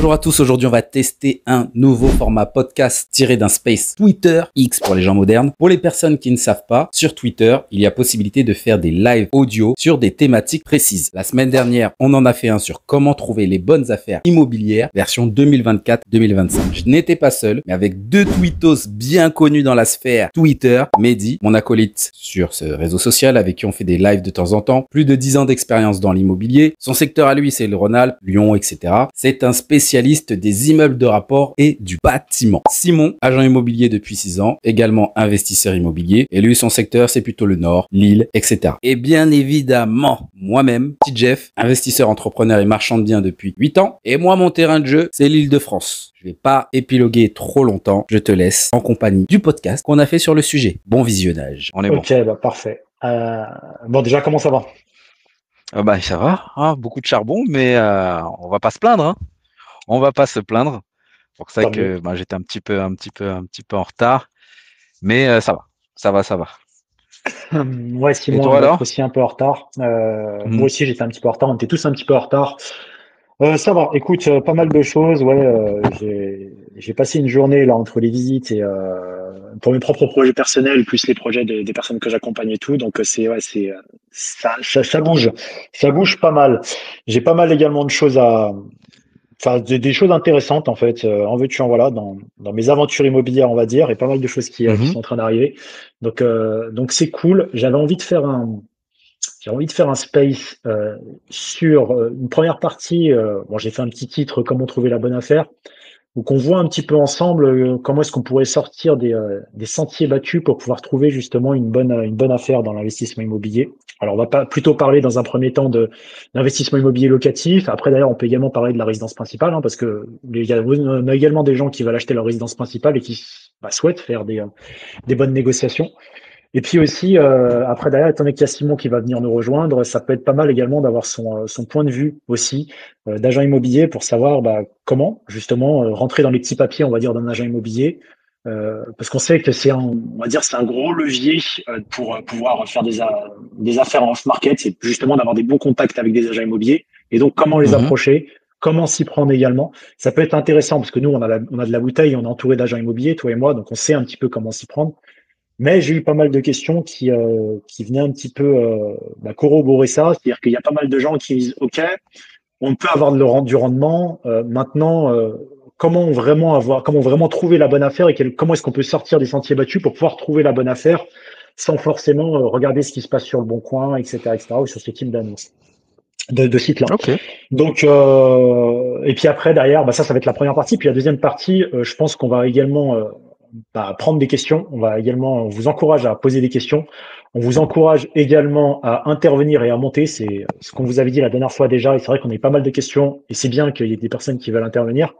Bonjour à tous, aujourd'hui on va tester un nouveau format podcast tiré d'un space Twitter, X pour les gens modernes. Pour les personnes qui ne savent pas, sur Twitter, il y a possibilité de faire des lives audio sur des thématiques précises. La semaine dernière, on en a fait un sur comment trouver les bonnes affaires immobilières, version 2024-2025. Je n'étais pas seul, mais avec deux twittos bien connus dans la sphère Twitter, Mehdi, mon acolyte sur ce réseau social avec qui on fait des lives de temps en temps, plus de 10 ans d'expérience dans l'immobilier. Son secteur à lui, c'est le Rhône-Alpes, Lyon, etc. C'est un spécialiste des immeubles de rapport et du bâtiment. Simon, agent immobilier depuis 6 ans, également investisseur immobilier, et lui, son secteur, c'est plutôt le Nord, Lille, etc. Et bien évidemment, moi-même, petit Jeff, investisseur, entrepreneur et marchand de biens depuis 8 ans, et moi, mon terrain de jeu, c'est l'île de France. Je vais pas épiloguer trop longtemps, je te laisse en compagnie du podcast qu'on a fait sur le sujet. Bon visionnage. On est bon. Ok, bah parfait. Bon, déjà, comment ça va ? Ça va, hein, beaucoup de charbon, mais on va pas se plaindre, hein. On va pas se plaindre. C'est pour ça que j'étais un petit peu en retard, mais ça va. Ouais, Simon, on est aussi un peu en retard. Moi aussi, j'étais un petit peu en retard. On était tous un petit peu en retard. Ça va. Écoute, pas mal de choses. Ouais, j'ai passé une journée là entre les visites et pour mes propres projets personnels plus les projets des personnes que j'accompagne et tout. Donc ça bouge. Ça bouge pas mal. J'ai pas mal également de choses des choses intéressantes en fait. En veux-tu en voilà dans mes aventures immobilières on va dire et pas mal de choses qui sont en train d'arriver. Donc c'est cool. J'ai envie de faire un space sur une première partie. J'ai fait un petit titre, comment trouver la bonne affaire, où qu'on voit un petit peu ensemble comment est-ce qu'on pourrait sortir des sentiers battus pour pouvoir trouver justement une bonne affaire dans l'investissement immobilier. Alors, on va plutôt parler dans un premier temps d'investissement immobilier locatif. Après, d'ailleurs, on peut également parler de la résidence principale, hein, parce que on a également des gens qui veulent acheter leur résidence principale et qui souhaitent faire des bonnes négociations. Et puis aussi, après derrière, étant donné qu'il y a Simon qui va venir nous rejoindre, ça peut être pas mal également d'avoir son point de vue aussi d'agent immobilier pour savoir comment justement rentrer dans les petits papiers, on va dire, d'un agent immobilier, parce qu'on sait que c'est un gros levier pour pouvoir faire des affaires en off-market, c'est justement d'avoir des bons contacts avec des agents immobiliers. Et donc, comment les approcher ? Comment s'y prendre également? Ça peut être intéressant parce que nous, on a de la bouteille, on est entouré d'agents immobiliers, toi et moi, donc on sait un petit peu comment s'y prendre. Mais j'ai eu pas mal de questions qui venaient un petit peu corroborer ça. C'est-à-dire qu'il y a pas mal de gens qui disent « Ok, on peut avoir du rendement. Maintenant, comment vraiment trouver la bonne affaire et comment est-ce qu'on peut sortir des sentiers battus pour pouvoir trouver la bonne affaire sans forcément regarder ce qui se passe sur Le Bon Coin, etc. ou sur ce type d'annonce. » De site là. Okay. Donc et puis après derrière, ça va être la première partie. Puis la deuxième partie, je pense qu'on va également prendre des questions. On vous encourage à poser des questions. On vous encourage également à intervenir et à monter. C'est ce qu'on vous avait dit la dernière fois déjà. Et c'est vrai qu'on a eu pas mal de questions. Et c'est bien qu'il y ait des personnes qui veulent intervenir.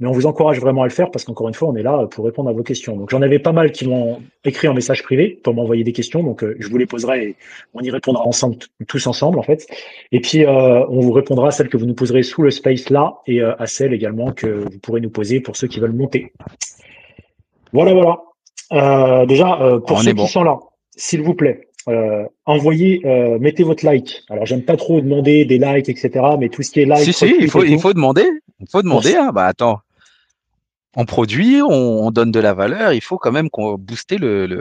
Mais on vous encourage vraiment à le faire parce qu'encore une fois, on est là pour répondre à vos questions. Donc, j'en avais pas mal qui m'ont écrit en message privé pour m'envoyer des questions. Donc, je vous les poserai et on y répondra ensemble, tous ensemble, en fait. Et puis, on vous répondra à celles que vous nous poserez sous le space là et à celles également que vous pourrez nous poser pour ceux qui veulent monter. Voilà. Pour ceux qui sont là, s'il vous plaît, mettez votre like. Alors, j'aime pas trop demander des likes, etc., mais tout ce qui est like… il faut demander. Il faut demander. Hein, attends, on produit, on donne de la valeur, il faut quand même qu'on booste le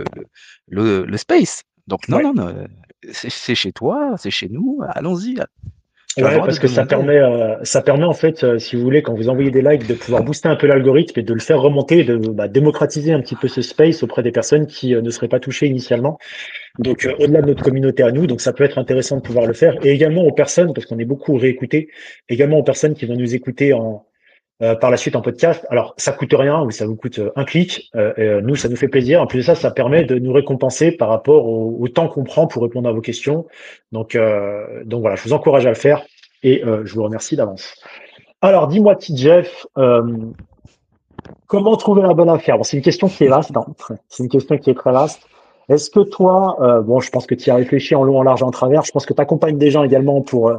space. Donc, non, c'est chez toi, c'est chez nous, allons-y. Ouais, parce que ça permet en fait, si vous voulez, quand vous envoyez des likes, de pouvoir booster un peu l'algorithme et de le faire remonter, de démocratiser un petit peu ce space auprès des personnes qui ne seraient pas touchées initialement. Donc, au-delà de notre communauté à nous, donc ça peut être intéressant de pouvoir le faire. Et également aux personnes, parce qu'on est beaucoup réécoutés, également aux personnes qui vont nous écouter par la suite en podcast. Alors, ça coûte rien, ou ça vous coûte un clic. Nous, ça nous fait plaisir. En plus de ça, ça permet de nous récompenser par rapport au temps qu'on prend pour répondre à vos questions. Donc voilà, je vous encourage à le faire et je vous remercie d'avance. Alors, dis-moi, petit Jeff, comment trouver la bonne affaire ? Bon, c'est une question qui est vaste, hein. C'est une question qui est très vaste. Est-ce que toi, je pense que tu y as réfléchi en long, en large, en travers. Je pense que tu accompagnes des gens également pour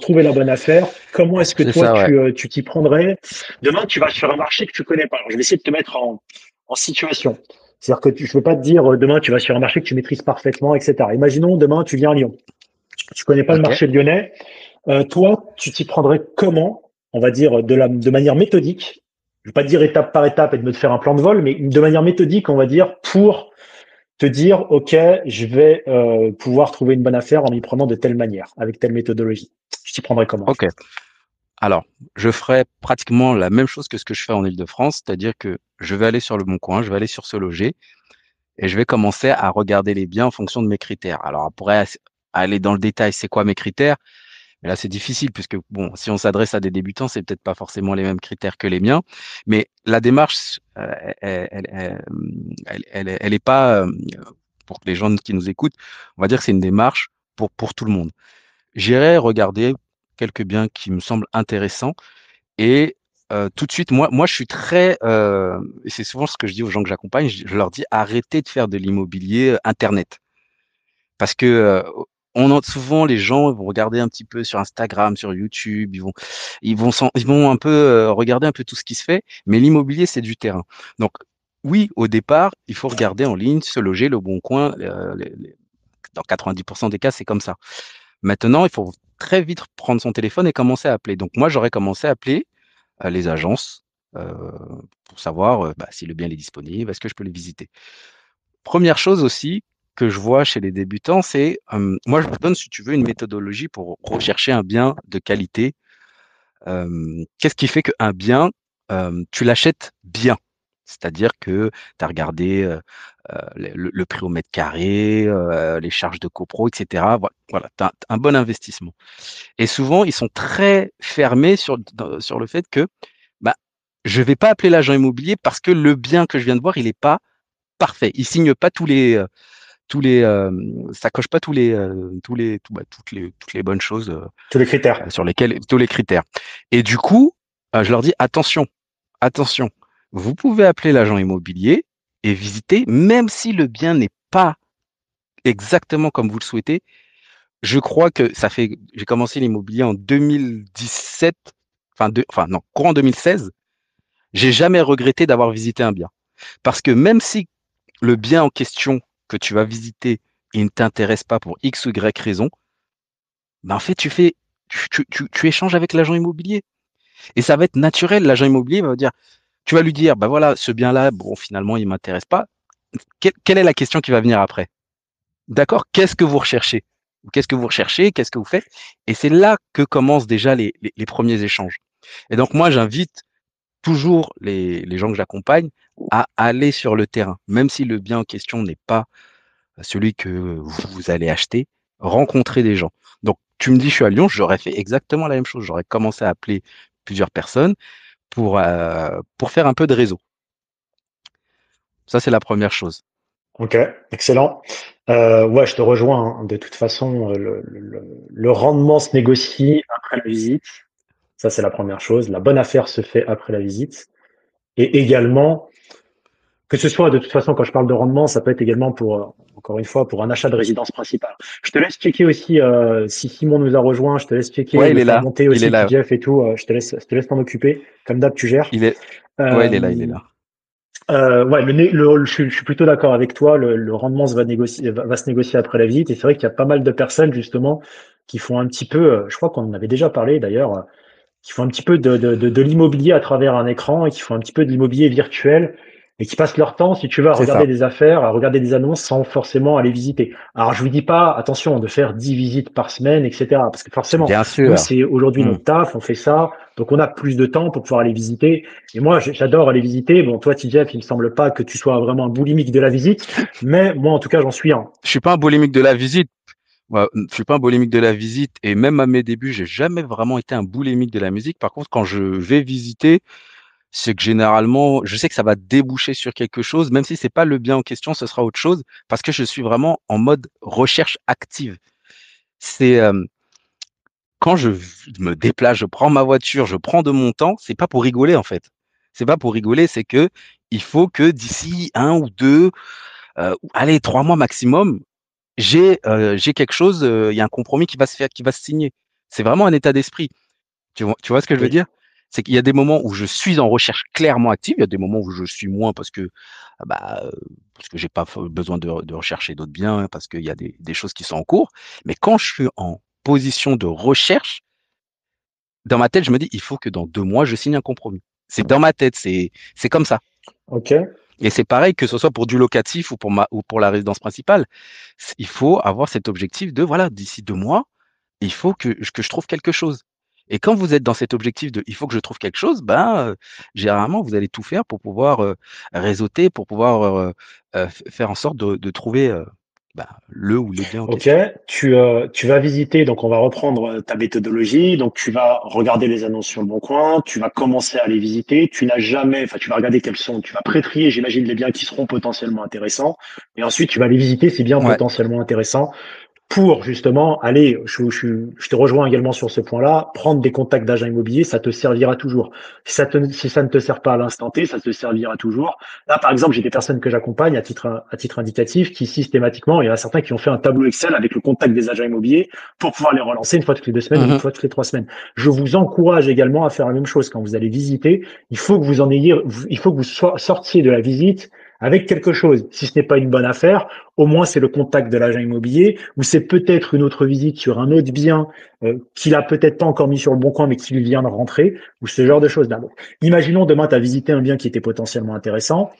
trouver la bonne affaire. Comment est-ce que tu t'y prendrais ? Demain, tu vas sur un marché que tu connais pas. Alors, je vais essayer de te mettre en situation. C'est-à-dire que je veux pas te dire demain, tu vas sur un marché que tu maîtrises parfaitement, etc. Imaginons demain, tu viens à Lyon. Tu connais pas le marché lyonnais. Toi, tu t'y prendrais comment on va dire, de manière méthodique. Je ne veux pas dire étape par étape et de me faire un plan de vol, mais de manière méthodique, on va dire, pour te dire, OK, je vais pouvoir trouver une bonne affaire en m'y prenant de telle manière, avec telle méthodologie. Je t'y prendrai comment? OK. Alors, je ferai pratiquement la même chose que ce que je fais en Île-de-France, c'est-à-dire que je vais aller sur Le Bon Coin, je vais aller sur SeLoger et je vais commencer à regarder les biens en fonction de mes critères. Alors, on pourrait aller dans le détail, c'est quoi mes critères? Mais là, c'est difficile puisque, bon, si on s'adresse à des débutants, c'est peut-être pas forcément les mêmes critères que les miens. Mais la démarche, elle est pas, pour les gens qui nous écoutent, on va dire que c'est une démarche pour tout le monde. J'irai regarder quelques biens qui me semblent intéressants et tout de suite, moi je suis très, et c'est souvent ce que je dis aux gens que j'accompagne, je leur dis arrêtez de faire de l'immobilier Internet. Parce que souvent les gens vont regarder un petit peu sur Instagram, sur YouTube, ils vont un peu regarder un peu tout ce qui se fait, mais l'immobilier c'est du terrain. Donc oui, au départ, il faut regarder en ligne, SeLoger, Le Bon Coin, dans 90% des cas, c'est comme ça. Maintenant, il faut très vite prendre son téléphone et commencer à appeler. Donc moi, j'aurais commencé à appeler les agences pour savoir si le bien est disponible, est-ce que je peux les visiter. Première chose aussi, que je vois chez les débutants, c'est, moi je vous donne si tu veux une méthodologie pour rechercher un bien de qualité. Qu'est-ce qui fait qu'un bien, tu l'achètes bien? C'est-à-dire que tu as regardé le prix au mètre carré, les charges de copro, etc. Voilà, tu as un bon investissement. Et souvent, ils sont très fermés sur le fait que je ne vais pas appeler l'agent immobilier parce que le bien que je viens de voir, il n'est pas parfait. Il ne signe pas ça coche pas toutes les bonnes choses, tous les critères sur lesquels et du coup je leur dis attention, vous pouvez appeler l'agent immobilier et visiter même si le bien n'est pas exactement comme vous le souhaitez. Je crois que ça fait, j'ai commencé l'immobilier en 2017, courant 2016, j'ai jamais regretté d'avoir visité un bien parce que même si le bien en question que tu vas visiter et ne t'intéresse pas pour X ou Y raison, en fait, tu échanges avec l'agent immobilier. Et ça va être naturel. L'agent immobilier va dire, tu vas lui dire, voilà, ce bien-là, bon, finalement, il ne m'intéresse pas. Quelle est la question qui va venir après? D'accord? Qu'est-ce que vous recherchez? Qu'est-ce que vous faites? Et c'est là que commencent déjà les premiers échanges. Et donc, moi, j'invite toujours les gens que j'accompagne à aller sur le terrain, même si le bien en question n'est pas celui que vous allez acheter, rencontrer des gens. Donc, tu me dis, je suis à Lyon, j'aurais fait exactement la même chose. J'aurais commencé à appeler plusieurs personnes pour faire un peu de réseau. Ça, c'est la première chose. OK, excellent. Ouais, je te rejoins. Hein. De toute façon, le rendement se négocie après la visite. Ça, c'est la première chose. La bonne affaire se fait après la visite. Et également, que ce soit, de toute façon, quand je parle de rendement, ça peut être également pour un achat de résidence principale. Je te laisse checker aussi, si Simon nous a rejoint, je te laisse checker. Ouais, il est là. Monter aussi, il est là. Jeff et tout, je te laisse t'en occuper. Comme d'hab, tu gères. Il est là. Ouais, je suis plutôt d'accord avec toi. Le rendement va se négocier après la visite. Et c'est vrai qu'il y a pas mal de personnes, justement, qui font un petit peu, je crois qu'on en avait déjà parlé d'ailleurs, qui font un petit peu de l'immobilier à travers un écran et qui font un petit peu de l'immobilier virtuel. Et qui passent leur temps, si tu veux, à regarder des affaires, à regarder des annonces sans forcément aller visiter. Alors, je vous dis pas, attention, de faire 10 visites par semaine, etc. Parce que forcément, nous, c'est aujourd'hui notre taf, on fait ça. Donc, on a plus de temps pour pouvoir aller visiter. Et moi, j'adore aller visiter. Bon, toi, TJF, il me semble pas que tu sois vraiment un boulimique de la visite. Mais moi, en tout cas, j'en suis un. Je suis pas un boulimique de la visite. Et même à mes débuts, j'ai jamais vraiment été un boulimique de la musique. Par contre, quand je vais visiter, c'est que généralement, je sais que ça va déboucher sur quelque chose, même si c'est pas le bien en question, ce sera autre chose, parce que je suis vraiment en mode recherche active. C'est quand je me déplace, je prends ma voiture, je prends de mon temps, c'est pas pour rigoler en fait. C'est pas pour rigoler, c'est que il faut que d'ici 1 ou 2, 3 mois maximum, j'ai quelque chose, y a un compromis qui va se faire, qui va se signer. C'est vraiment un état d'esprit. Tu vois ce que je veux dire? C'est qu'il y a des moments où je suis en recherche clairement active, il y a des moments où je suis moins parce que j'ai pas besoin de rechercher d'autres biens, parce qu'il y a des choses qui sont en cours. Mais quand je suis en position de recherche, dans ma tête, je me dis, il faut que dans 2 mois, je signe un compromis. C'est dans ma tête, c'est comme ça. OK. Et c'est pareil, que ce soit pour du locatif ou pour la résidence principale, il faut avoir cet objectif de, voilà, d'ici 2 mois, il faut que je trouve quelque chose. Et quand vous êtes dans cet objectif de « il faut que je trouve quelque chose », ben, généralement, vous allez tout faire pour pouvoir réseauter, pour pouvoir faire en sorte de trouver le ou les biens. OK, tu vas visiter, donc on va reprendre ta méthodologie, donc tu vas regarder les annonces sur Le Bon Coin, tu vas commencer à les visiter, tu n'as jamais, enfin tu vas regarder quels sont, tu vas pré-trier, j'imagine, les biens qui seront potentiellement intéressants, et ensuite tu vas les visiter, ces biens potentiellement intéressants, pour justement aller, je te rejoins également sur ce point-là, prendre des contacts d'agents immobiliers, ça te servira toujours. Si ça ne te sert pas à l'instant T, ça te servira toujours. Là, par exemple, j'ai des personnes que j'accompagne à titre indicatif qui systématiquement, il y en a certains qui ont fait un tableau Excel avec le contact des agents immobiliers pour pouvoir les relancer une fois toutes les 2 semaines, une fois toutes les 3 semaines. Je vous encourage également à faire la même chose. Quand vous allez visiter, il faut que vous sortiez de la visite avec quelque chose. Si ce n'est pas une bonne affaire, au moins c'est le contact de l'agent immobilier, ou c'est peut-être une autre visite sur un autre bien qu'il a peut-être pas encore mis sur Le Bon Coin mais qui lui vient de rentrer, ou ce genre de choses-là. Donc, imaginons demain tu as visité un bien qui était potentiellement intéressant.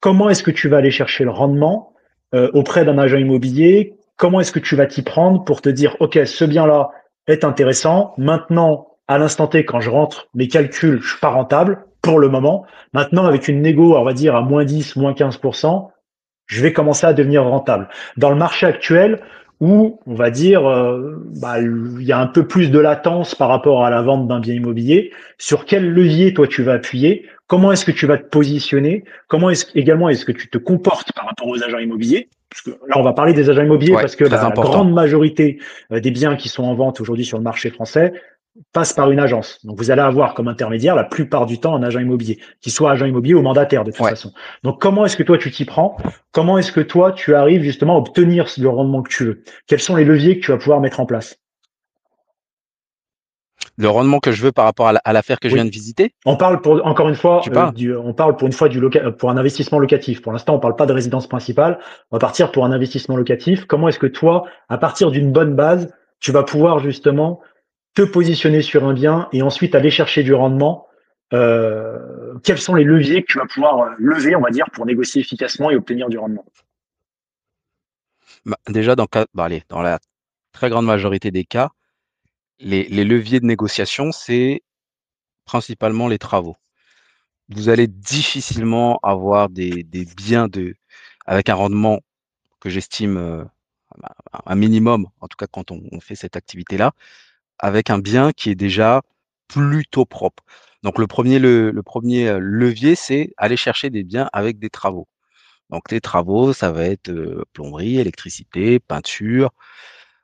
Comment est-ce que tu vas aller chercher le rendement auprès d'un agent immobilier? Comment est-ce que tu vas t'y prendre pour te dire « Ok, ce bien-là est intéressant. Maintenant, à l'instant T, quand je rentre mes calculs, je suis pas rentable ». Pour le moment, maintenant, avec une négo, on va dire, à moins 10, moins 15%, je vais commencer à devenir rentable. Dans le marché actuel, où, on va dire, il y a un peu plus de latence par rapport à la vente d'un bien immobilier, sur quel levier, toi, tu vas appuyer? Comment est-ce que tu vas te positionner? Comment est-ce que tu te comportes par rapport aux agents immobiliers? Parce que là, on va parler des agents immobiliers parce que la grande majorité des biens qui sont en vente aujourd'hui sur le marché français passe par une agence. Donc, vous allez avoir comme intermédiaire, la plupart du temps, un agent immobilier, qu'il soit agent immobilier ou mandataire, de toute façon. Donc, comment est-ce que toi, tu t'y prends? Comment est-ce que toi, tu arrives justement à obtenir le rendement que tu veux? Quels sont les leviers que tu vas pouvoir mettre en place? Le rendement que je veux par rapport à l'affaire que je viens de visiter? On parle encore une fois, pour un investissement locatif. Pour l'instant, on ne parle pas de résidence principale. On va partir pour un investissement locatif. Comment est-ce que toi, à partir d'une bonne base, tu vas pouvoir justement te positionner sur un bien et ensuite aller chercher du rendement? Quels sont les leviers que tu vas pouvoir lever, on va dire, pour négocier efficacement et obtenir du rendement? Déjà, dans la très grande majorité des cas, les leviers de négociation, c'est principalement les travaux. Vous allez difficilement avoir des biens avec un rendement que j'estime un minimum, en tout cas quand on fait cette activité-là, avec un bien qui est déjà plutôt propre. Donc, le premier levier, c'est aller chercher des biens avec des travaux. Donc, les travaux, ça va être plomberie, électricité, peinture,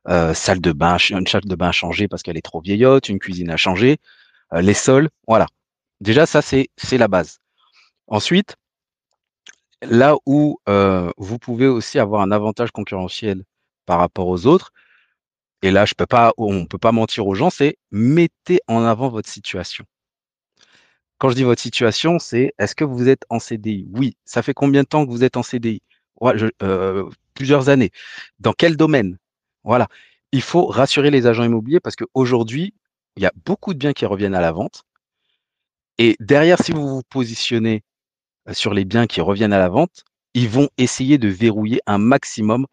salle de bain, une salle de bain à changer parce qu'elle est trop vieillotte, une cuisine à changer, les sols, voilà. Déjà, ça, c'est la base. Ensuite, là où vous pouvez aussi avoir un avantage concurrentiel par rapport aux autres, et là, on ne peut pas mentir aux gens, c'est mettez en avant votre situation. Quand je dis votre situation, c'est est-ce que vous êtes en CDI? Oui. Ça fait combien de temps que vous êtes en CDI? Plusieurs années. Dans quel domaine? Voilà. Il faut rassurer les agents immobiliers parce qu'aujourd'hui, il y a beaucoup de biens qui reviennent à la vente. Et derrière, si vous vous positionnez sur les biens qui reviennent à la vente, ils vont essayer de verrouiller un maximum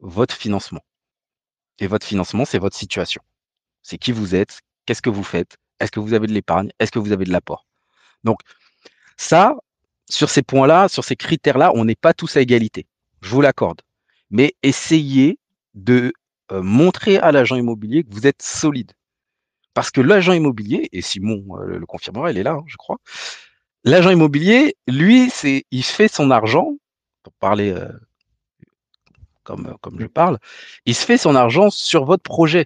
votre financement. Et votre financement, c'est votre situation. C'est qui vous êtes, qu'est-ce que vous faites, est-ce que vous avez de l'épargne, est-ce que vous avez de l'apport. Donc, ça, sur ces points-là, sur ces critères-là, on n'est pas tous à égalité. Je vous l'accorde. Mais essayez de montrer à l'agent immobilier que vous êtes solide. Parce que l'agent immobilier, et Simon le confirmera, il est là, hein, je crois. L'agent immobilier, lui, il fait son argent, pour parler... Comme je parle, il se fait son argent sur votre projet.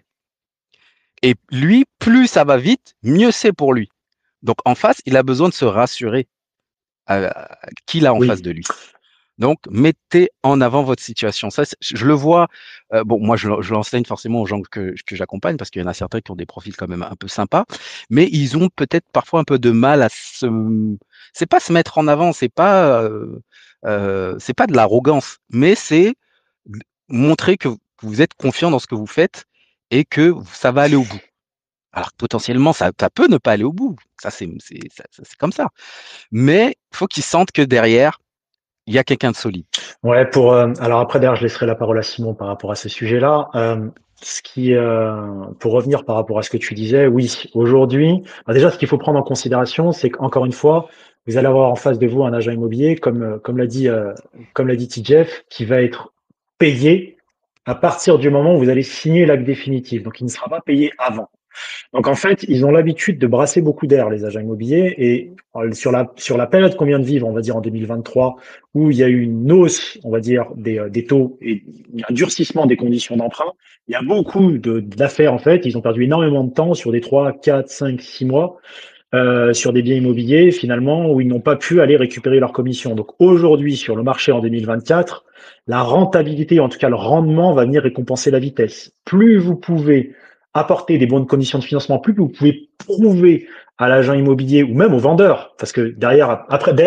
Et lui, plus ça va vite, mieux c'est pour lui. Donc, en face, il a besoin de se rassurer qu'il a en face de lui. Donc, mettez en avant votre situation. Ça, je le vois. Moi, je l'enseigne forcément aux gens que j'accompagne parce qu'il y en a certains qui ont des profils quand même un peu sympas, mais ils ont peut-être parfois un peu de mal à se. C'est pas se mettre en avant, c'est pas de l'arrogance, mais c'est montrer que vous êtes confiant dans ce que vous faites et que ça va aller au bout. Alors potentiellement, ça peut ne pas aller au bout. Ça, c'est comme ça. Mais il faut qu'ils sentent que derrière, il y a quelqu'un de solide. Ouais. Alors après, d'ailleurs, je laisserai la parole à Simon par rapport à ce sujet-là. Pour revenir par rapport à ce que tu disais, oui, aujourd'hui, déjà, ce qu'il faut prendre en considération, c'est qu'encore une fois, vous allez avoir en face de vous un agent immobilier, comme l'a dit Jeff, qui va être payé à partir du moment où vous allez signer l'acte définitif. Donc, il ne sera pas payé avant. Donc, en fait, ils ont l'habitude de brasser beaucoup d'air, les agents immobiliers. Et sur la période qu'on vient de vivre, on va dire en 2023, où il y a eu une hausse, on va dire, des taux et un durcissement des conditions d'emprunt, il y a beaucoup d'affaires, en fait. Ils ont perdu énormément de temps sur des 3, 4, 5, 6 mois sur des biens immobiliers, finalement, où ils n'ont pas pu aller récupérer leur commission. Donc, aujourd'hui, sur le marché en 2024, la rentabilité, en tout cas le rendement, va venir récompenser la vitesse. Plus vous pouvez apporter des bonnes conditions de financement, plus vous pouvez prouver à l'agent immobilier ou même au vendeur, parce que derrière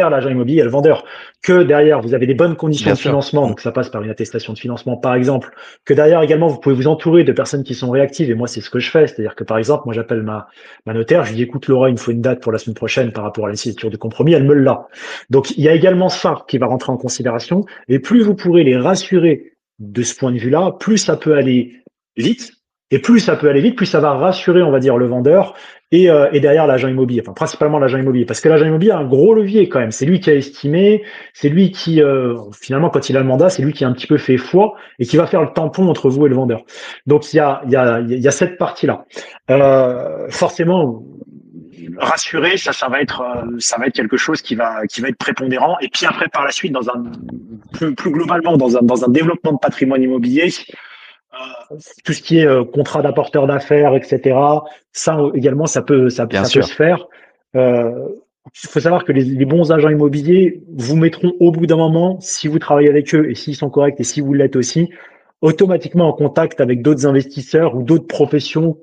l'agent immobilier, il y a le vendeur, que derrière, vous avez des bonnes conditions de financement, donc ça passe par une attestation de financement, par exemple, que derrière également, vous pouvez vous entourer de personnes qui sont réactives, et moi, c'est ce que je fais, c'est-à-dire que, par exemple, moi, j'appelle ma notaire, je lui dis, écoute, Laura, il me faut une date pour la semaine prochaine par rapport à la signature du compromis, elle me l'a. Donc, il y a également ça qui va rentrer en considération, et plus vous pourrez les rassurer de ce point de vue-là, plus ça peut aller vite. Et plus ça peut aller vite, plus ça va rassurer, on va dire, le vendeur et derrière l'agent immobilier, enfin principalement l'agent immobilier, parce que l'agent immobilier a un gros levier quand même. C'est lui qui a estimé, c'est lui qui, finalement, quand il a le mandat, c'est lui qui a un petit peu fait foi et qui va faire le tampon entre vous et le vendeur. Donc il y a cette partie-là. Forcément, rassurer, ça va être quelque chose qui va être prépondérant. Et puis après, par la suite, dans un plus globalement, dans un développement de patrimoine immobilier. Tout ce qui est contrat d'apporteur d'affaires, etc. Ça également, ça peut se faire. Il faut savoir que les bons agents immobiliers vous mettront au bout d'un moment, si vous travaillez avec eux et s'ils sont corrects et si vous l'êtes aussi, automatiquement en contact avec d'autres investisseurs ou d'autres professions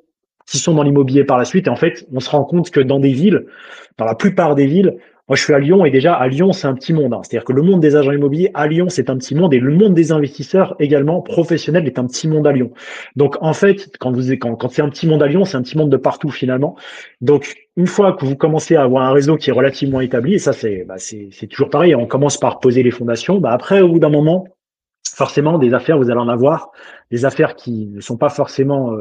qui sont dans l'immobilier par la suite. Et en fait, on se rend compte que dans des villes, dans la plupart des villes, moi, je suis à Lyon et déjà, à Lyon, c'est un petit monde. C'est-à-dire que le monde des agents immobiliers à Lyon, c'est un petit monde et le monde des investisseurs également professionnels est un petit monde à Lyon. Donc, en fait, quand c'est un petit monde à Lyon, c'est un petit monde de partout finalement. Donc, une fois que vous commencez à avoir un réseau qui est relativement établi, et ça, c'est toujours pareil, on commence par poser les fondations. Après, au bout d'un moment, forcément, des affaires, vous allez en avoir. Des affaires qui ne sont pas forcément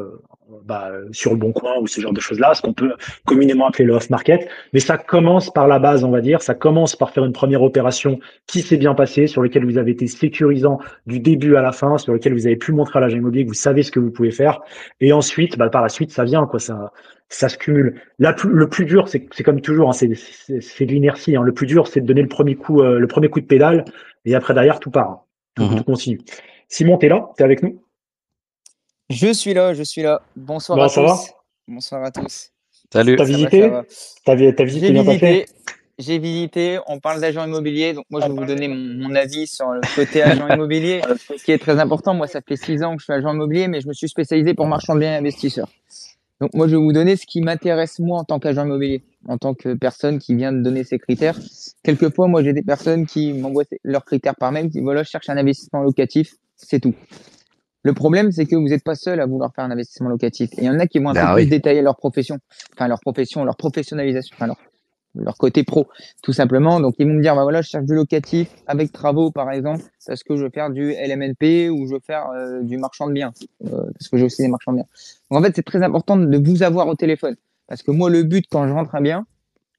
sur le Bon Coin ou ce genre de choses-là, ce qu'on peut communément appeler le off-market. Mais ça commence par la base, on va dire. Ça commence par faire une première opération qui s'est bien passée, sur laquelle vous avez été sécurisant du début à la fin, sur laquelle vous avez pu montrer à l'agent immobilier que vous savez ce que vous pouvez faire. Et ensuite, par la suite, ça vient, quoi. Ça se cumule. Le plus dur, c'est comme toujours, c'est de l'inertie. Le plus dur, c'est de donner le premier coup de pédale. Et après, derrière, tout part. Tout continue. Simon, t'es là? T'es avec nous? Je suis là. Bonsoir à tous. Bonsoir à tous. Salut. T'as visité bien passé? J'ai visité. On parle d'agents immobiliers. Donc, moi, je vais vous donner mon avis sur le côté agent immobilier, ce qui est très important. Moi, ça fait 6 ans que je suis agent immobilier, mais je me suis spécialisé pour marchand de biens et investisseurs. Donc, moi, je vais vous donner ce qui m'intéresse, moi, en tant qu'agent immobilier, en tant que personne qui vient de donner ses critères. Quelquefois, moi, j'ai des personnes qui m'envoient leurs critères par mail, qui disent, voilà, je cherche un investissement locatif, c'est tout. Le problème, c'est que vous n'êtes pas seul à vouloir faire un investissement locatif. Et il y en a qui vont un peu plus détailler leur professionnalisation, leur côté pro, tout simplement. Donc, ils vont me dire, voilà, je cherche du locatif avec travaux, par exemple, parce que je veux faire du LMNP ou je veux faire du marchand de biens, parce que j'ai aussi des marchands de biens. Donc, en fait, c'est très important de vous avoir au téléphone, parce que moi, le but, quand je rentre un bien,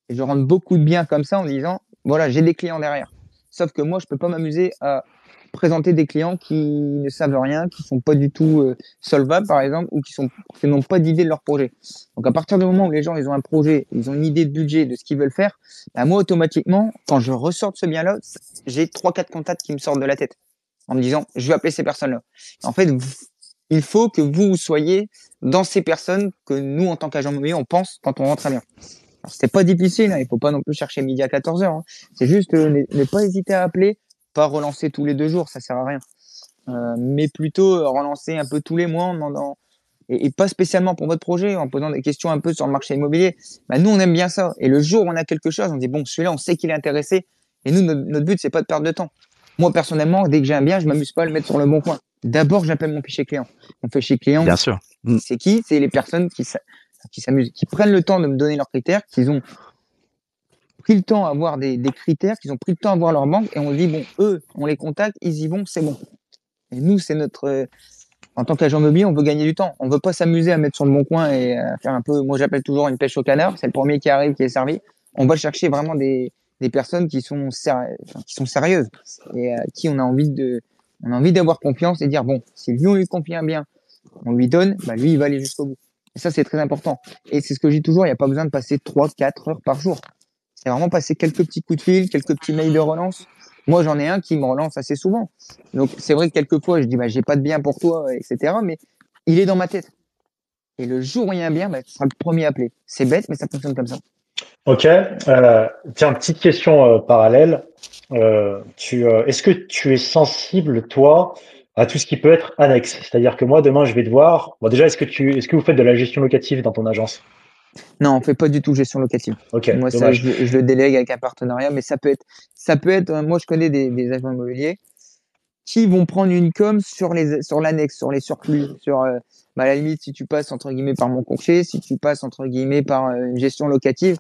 et je rentre beaucoup de biens comme ça en disant, voilà, j'ai des clients derrière. Sauf que moi, je peux pas m'amuser à présenter des clients qui ne savent rien, qui sont pas du tout solvables, par exemple, ou qui n'ont pas d'idée de leur projet. Donc, à partir du moment où les gens, ils ont un projet, ils ont une idée de budget, de ce qu'ils veulent faire, bah, moi, automatiquement, quand je ressors de ce bien-là, j'ai 3-4 contacts qui me sortent de la tête en me disant, je vais appeler ces personnes-là. En fait, il faut que vous soyez dans ces personnes que nous, en tant qu'agents immobiliers, on pense quand on rentre à bien. Alors, c'est pas difficile, il faut pas non plus chercher midi à 14 heures. C'est juste ne pas hésiter à appeler, pas relancer tous les 2 jours, ça sert à rien, mais plutôt relancer un peu tous les mois en demandant, et pas spécialement pour votre projet, en posant des questions un peu sur le marché immobilier. Bah, nous, on aime bien ça, et le jour où on a quelque chose, on dit, bon, celui-là, on sait qu'il est intéressé, et nous, notre but, c'est pas de perdre de temps. Moi, personnellement, dès que j'ai un bien, je m'amuse pas à le mettre sur le Bon Coin. D'abord, j'appelle mon fichier client. Mon fichier client, c'est qui? C'est les personnes qui qui s'amusent, qui prennent le temps de me donner leurs critères, qu'ils ont pris le temps à voir des critères, qu'ils ont pris le temps à voir leur banque, et on dit, bon, eux, on les contacte, ils y vont, c'est bon. Et nous, c'est notre... en tant qu'agent immobilier, on veut gagner du temps. On veut pas s'amuser à mettre sur le bon coin et faire un peu... Moi, j'appelle toujours une pêche au canard. C'est le premier qui arrive, qui est servi. On va chercher vraiment des personnes qui sont sérieuses et à qui on a envie de... On a envie d'avoir confiance et dire, bon, si lui, on lui confie bien, on lui donne, bah lui, il va aller jusqu'au bout. Et ça, c'est très important. Et c'est ce que je dis toujours, il n'y a pas besoin de passer 3-4 heures par jour. C'est vraiment passer quelques petits coups de fil, quelques petits mails de relance. Moi, j'en ai un qui me relance assez souvent. Donc, c'est vrai que quelquefois, je dis, bah, j'ai pas de bien pour toi, etc. Mais il est dans ma tête. Et le jour où il y a un bien, bah, tu seras le premier à appeler. C'est bête, mais ça fonctionne comme ça. Ok. Tiens, petite question parallèle. Est-ce que tu es sensible, toi, à tout ce qui peut être annexe? C'est-à-dire que moi, demain, je vais devoir… Bon, déjà, est-ce que vous faites de la gestion locative dans ton agence? Non, on ne fait pas du tout gestion locative. Okay, moi, ça, je le délègue avec un partenariat, mais ça peut être. Moi, je connais des agents immobiliers qui vont prendre une com sur l'annexe, sur les surplus, sur… bah, à la limite, si tu passes, entre guillemets, par mon courtier, si tu passes, entre guillemets, par une gestion locative…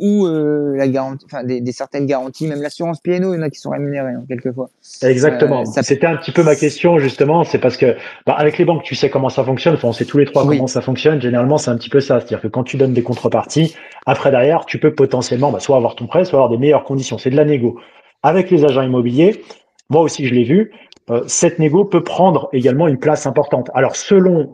ou la garantie, enfin des certaines garanties, même l'assurance P&O, il y en a qui sont rémunérés hein, quelquefois. Exactement. C'était un petit peu ma question justement, c'est parce que bah, avec les banques, tu sais comment ça fonctionne. Enfin, on sait tous les trois comment ça fonctionne. Généralement, c'est un petit peu ça, c'est-à-dire que quand tu donnes des contreparties, après derrière, tu peux potentiellement bah, soit avoir ton prêt, soit avoir des meilleures conditions. C'est de la négo. Avec les agents immobiliers, moi aussi je l'ai vu. Cette négo peut prendre également une place importante. Alors, selon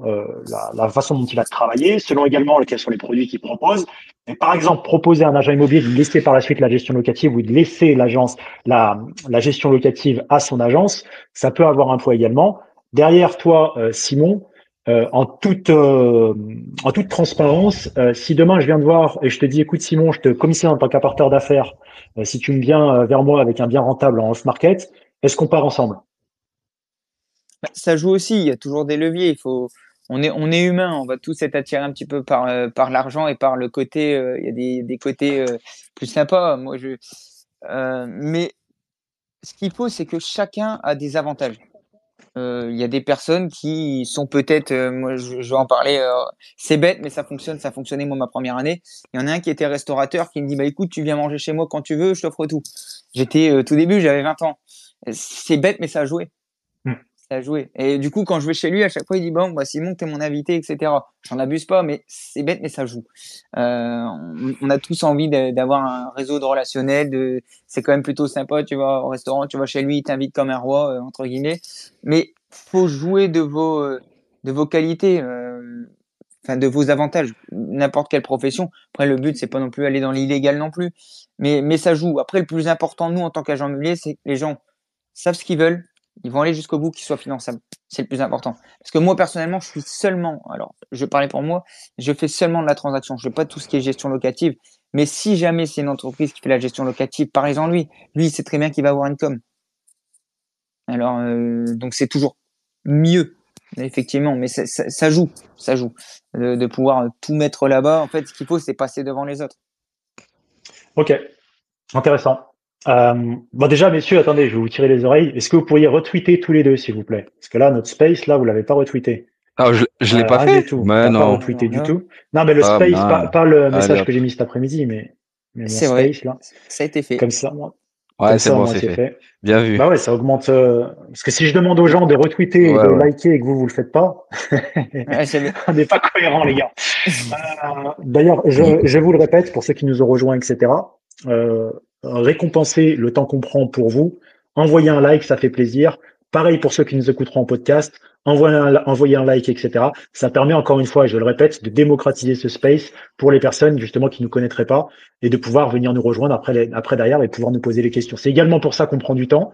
la façon dont il va travailler, selon également quels sont les produits qu'il propose, mais par exemple, proposer à un agent immobilier de laisser par la suite la gestion locative ou de laisser l'agence la gestion locative à son agence, ça peut avoir un poids également. Derrière toi, Simon, en toute transparence, si demain je viens te voir et je te dis, écoute Simon, je te commissionne en tant qu'apporteur d'affaires, si tu me viens vers moi avec un bien rentable en off-market, est-ce qu'on part ensemble? Ça joue aussi, il y a toujours des leviers. On est humain, on va tous être attirés un petit peu par l'argent et par le côté. Il y a des côtés plus sympas. Mais ce qu'il faut, c'est que chacun a des avantages. Il y a des personnes qui sont peut-être. Moi, je vais en parler. C'est bête, mais ça fonctionne. Ça fonctionnait moi ma première année. Il y en a un qui était restaurateur qui me dit, bah écoute, tu viens manger chez moi quand tu veux, je t'offre tout. J'étais tout début, j'avais 20 ans. C'est bête, mais ça a joué. À jouer. Et du coup, quand je vais chez lui, à chaque fois, il dit « Bon, bah, Simon, t'es mon invité, etc. » J'en abuse pas, mais c'est bête, mais ça joue. On a tous envie d'avoir un réseau de relationnel. C'est quand même plutôt sympa. Tu vas au restaurant, tu vas chez lui, il t'invite comme un roi, entre guillemets. Mais faut jouer de vos qualités, enfin de vos avantages. N'importe quelle profession. Après, le but, c'est pas non plus aller dans l'illégal non plus. Mais ça joue. Après, le plus important, nous, en tant qu'agents immobiliers, c'est que les gens savent ce qu'ils veulent. Ils vont aller jusqu'au bout, qu'ils soient finançables. C'est le plus important. Parce que moi, personnellement, je suis seulement… Alors, je parlais pour moi. Je fais seulement de la transaction. Je ne fais pas tout ce qui est gestion locative. Mais si jamais c'est une entreprise qui fait la gestion locative, parlez-en lui. Lui, il sait très bien qu'il va avoir une com. Alors, donc, c'est toujours mieux, effectivement. Mais ça joue. Ça joue. De pouvoir tout mettre là-bas. En fait, ce qu'il faut, c'est passer devant les autres. OK. Intéressant. Bon déjà messieurs, attendez, je vais vous tirer les oreilles. Est-ce que vous pourriez retweeter tous les deux, s'il vous plaît? Parce que là, notre space, là, vous l'avez pas retweeté. Ah, je l'ai pas fait du tout. Mais non. Pas retweeté du tout. Non, mais le space, pas le message que j'ai mis cet après-midi, mais c'est vrai. Space, là, ça a été fait. Comme ça, moi. Ouais, c'est bon, c'est fait. Bien vu. Bah ouais, ça augmente. Parce que si je demande aux gens de retweeter, et de liker et que vous le faites pas, on n'est pas cohérent, les gars. D'ailleurs, je vous le répète pour ceux qui nous ont rejoints, etc. Récompenser le temps qu'on prend pour vous. Envoyez un like, ça fait plaisir. Pareil pour ceux qui nous écouteront en podcast. Envoyez un like, etc. Ça permet encore une fois, et je le répète, de démocratiser ce space pour les personnes justement qui ne nous connaîtraient pas et de pouvoir venir nous rejoindre après derrière et pouvoir nous poser les questions. C'est également pour ça qu'on prend du temps.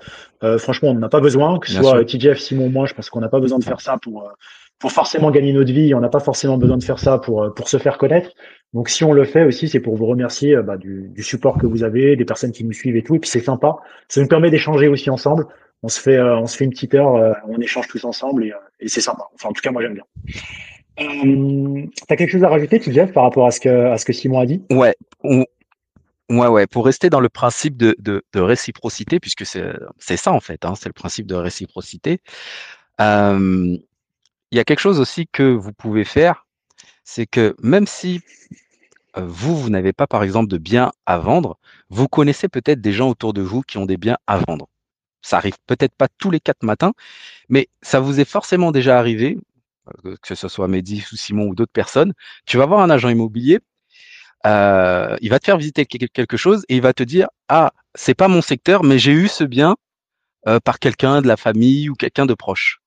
Franchement, on n'en a pas besoin, que ce soit TJF, Simon ou moi, je pense qu'on n'a pas besoin de faire ça pour forcément gagner notre vie. On n'a pas forcément besoin de faire ça pour se faire connaître. Donc, si on le fait aussi, c'est pour vous remercier du support que vous avez, des personnes qui nous suivent et tout. Et puis, c'est sympa. Ça nous permet d'échanger aussi ensemble. On se fait une petite heure, on échange tous ensemble et c'est sympa. Enfin, en tout cas, moi, j'aime bien. T'as quelque chose à rajouter, Jeff, par rapport à ce que Simon a dit? Ouais. Pour rester dans le principe de réciprocité, puisque c'est ça, en fait, hein, c'est le principe de réciprocité. Il y a quelque chose aussi que vous pouvez faire, c'est que même si vous n'avez pas, par exemple, de biens à vendre, vous connaissez peut-être des gens autour de vous qui ont des biens à vendre. Ça arrive peut-être pas tous les 4 matins, mais ça vous est forcément déjà arrivé, que ce soit Mehdi ou Simon ou d'autres personnes. Tu vas voir un agent immobilier, il va te faire visiter quelque chose et il va te dire « Ah, c'est pas mon secteur, mais j'ai eu ce bien par quelqu'un de la famille ou quelqu'un de proche. »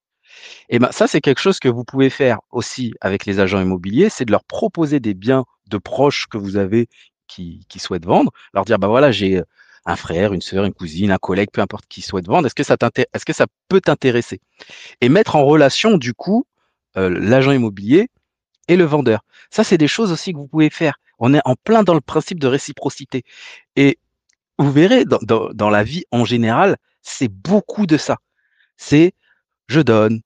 Et bien ça, c'est quelque chose que vous pouvez faire aussi avec les agents immobiliers, c'est de leur proposer des biens de proches que vous avez qui souhaitent vendre, leur dire « Bah voilà, j'ai un frère, une sœur, une cousine, un collègue, peu importe qui souhaite vendre, est-ce que ça peut t'intéresser ?» Et mettre en relation, du coup, l'agent immobilier et le vendeur. Ça, c'est des choses aussi que vous pouvez faire. On est en plein dans le principe de réciprocité. Et vous verrez, dans la vie en général, c'est beaucoup de ça. C'est je donne,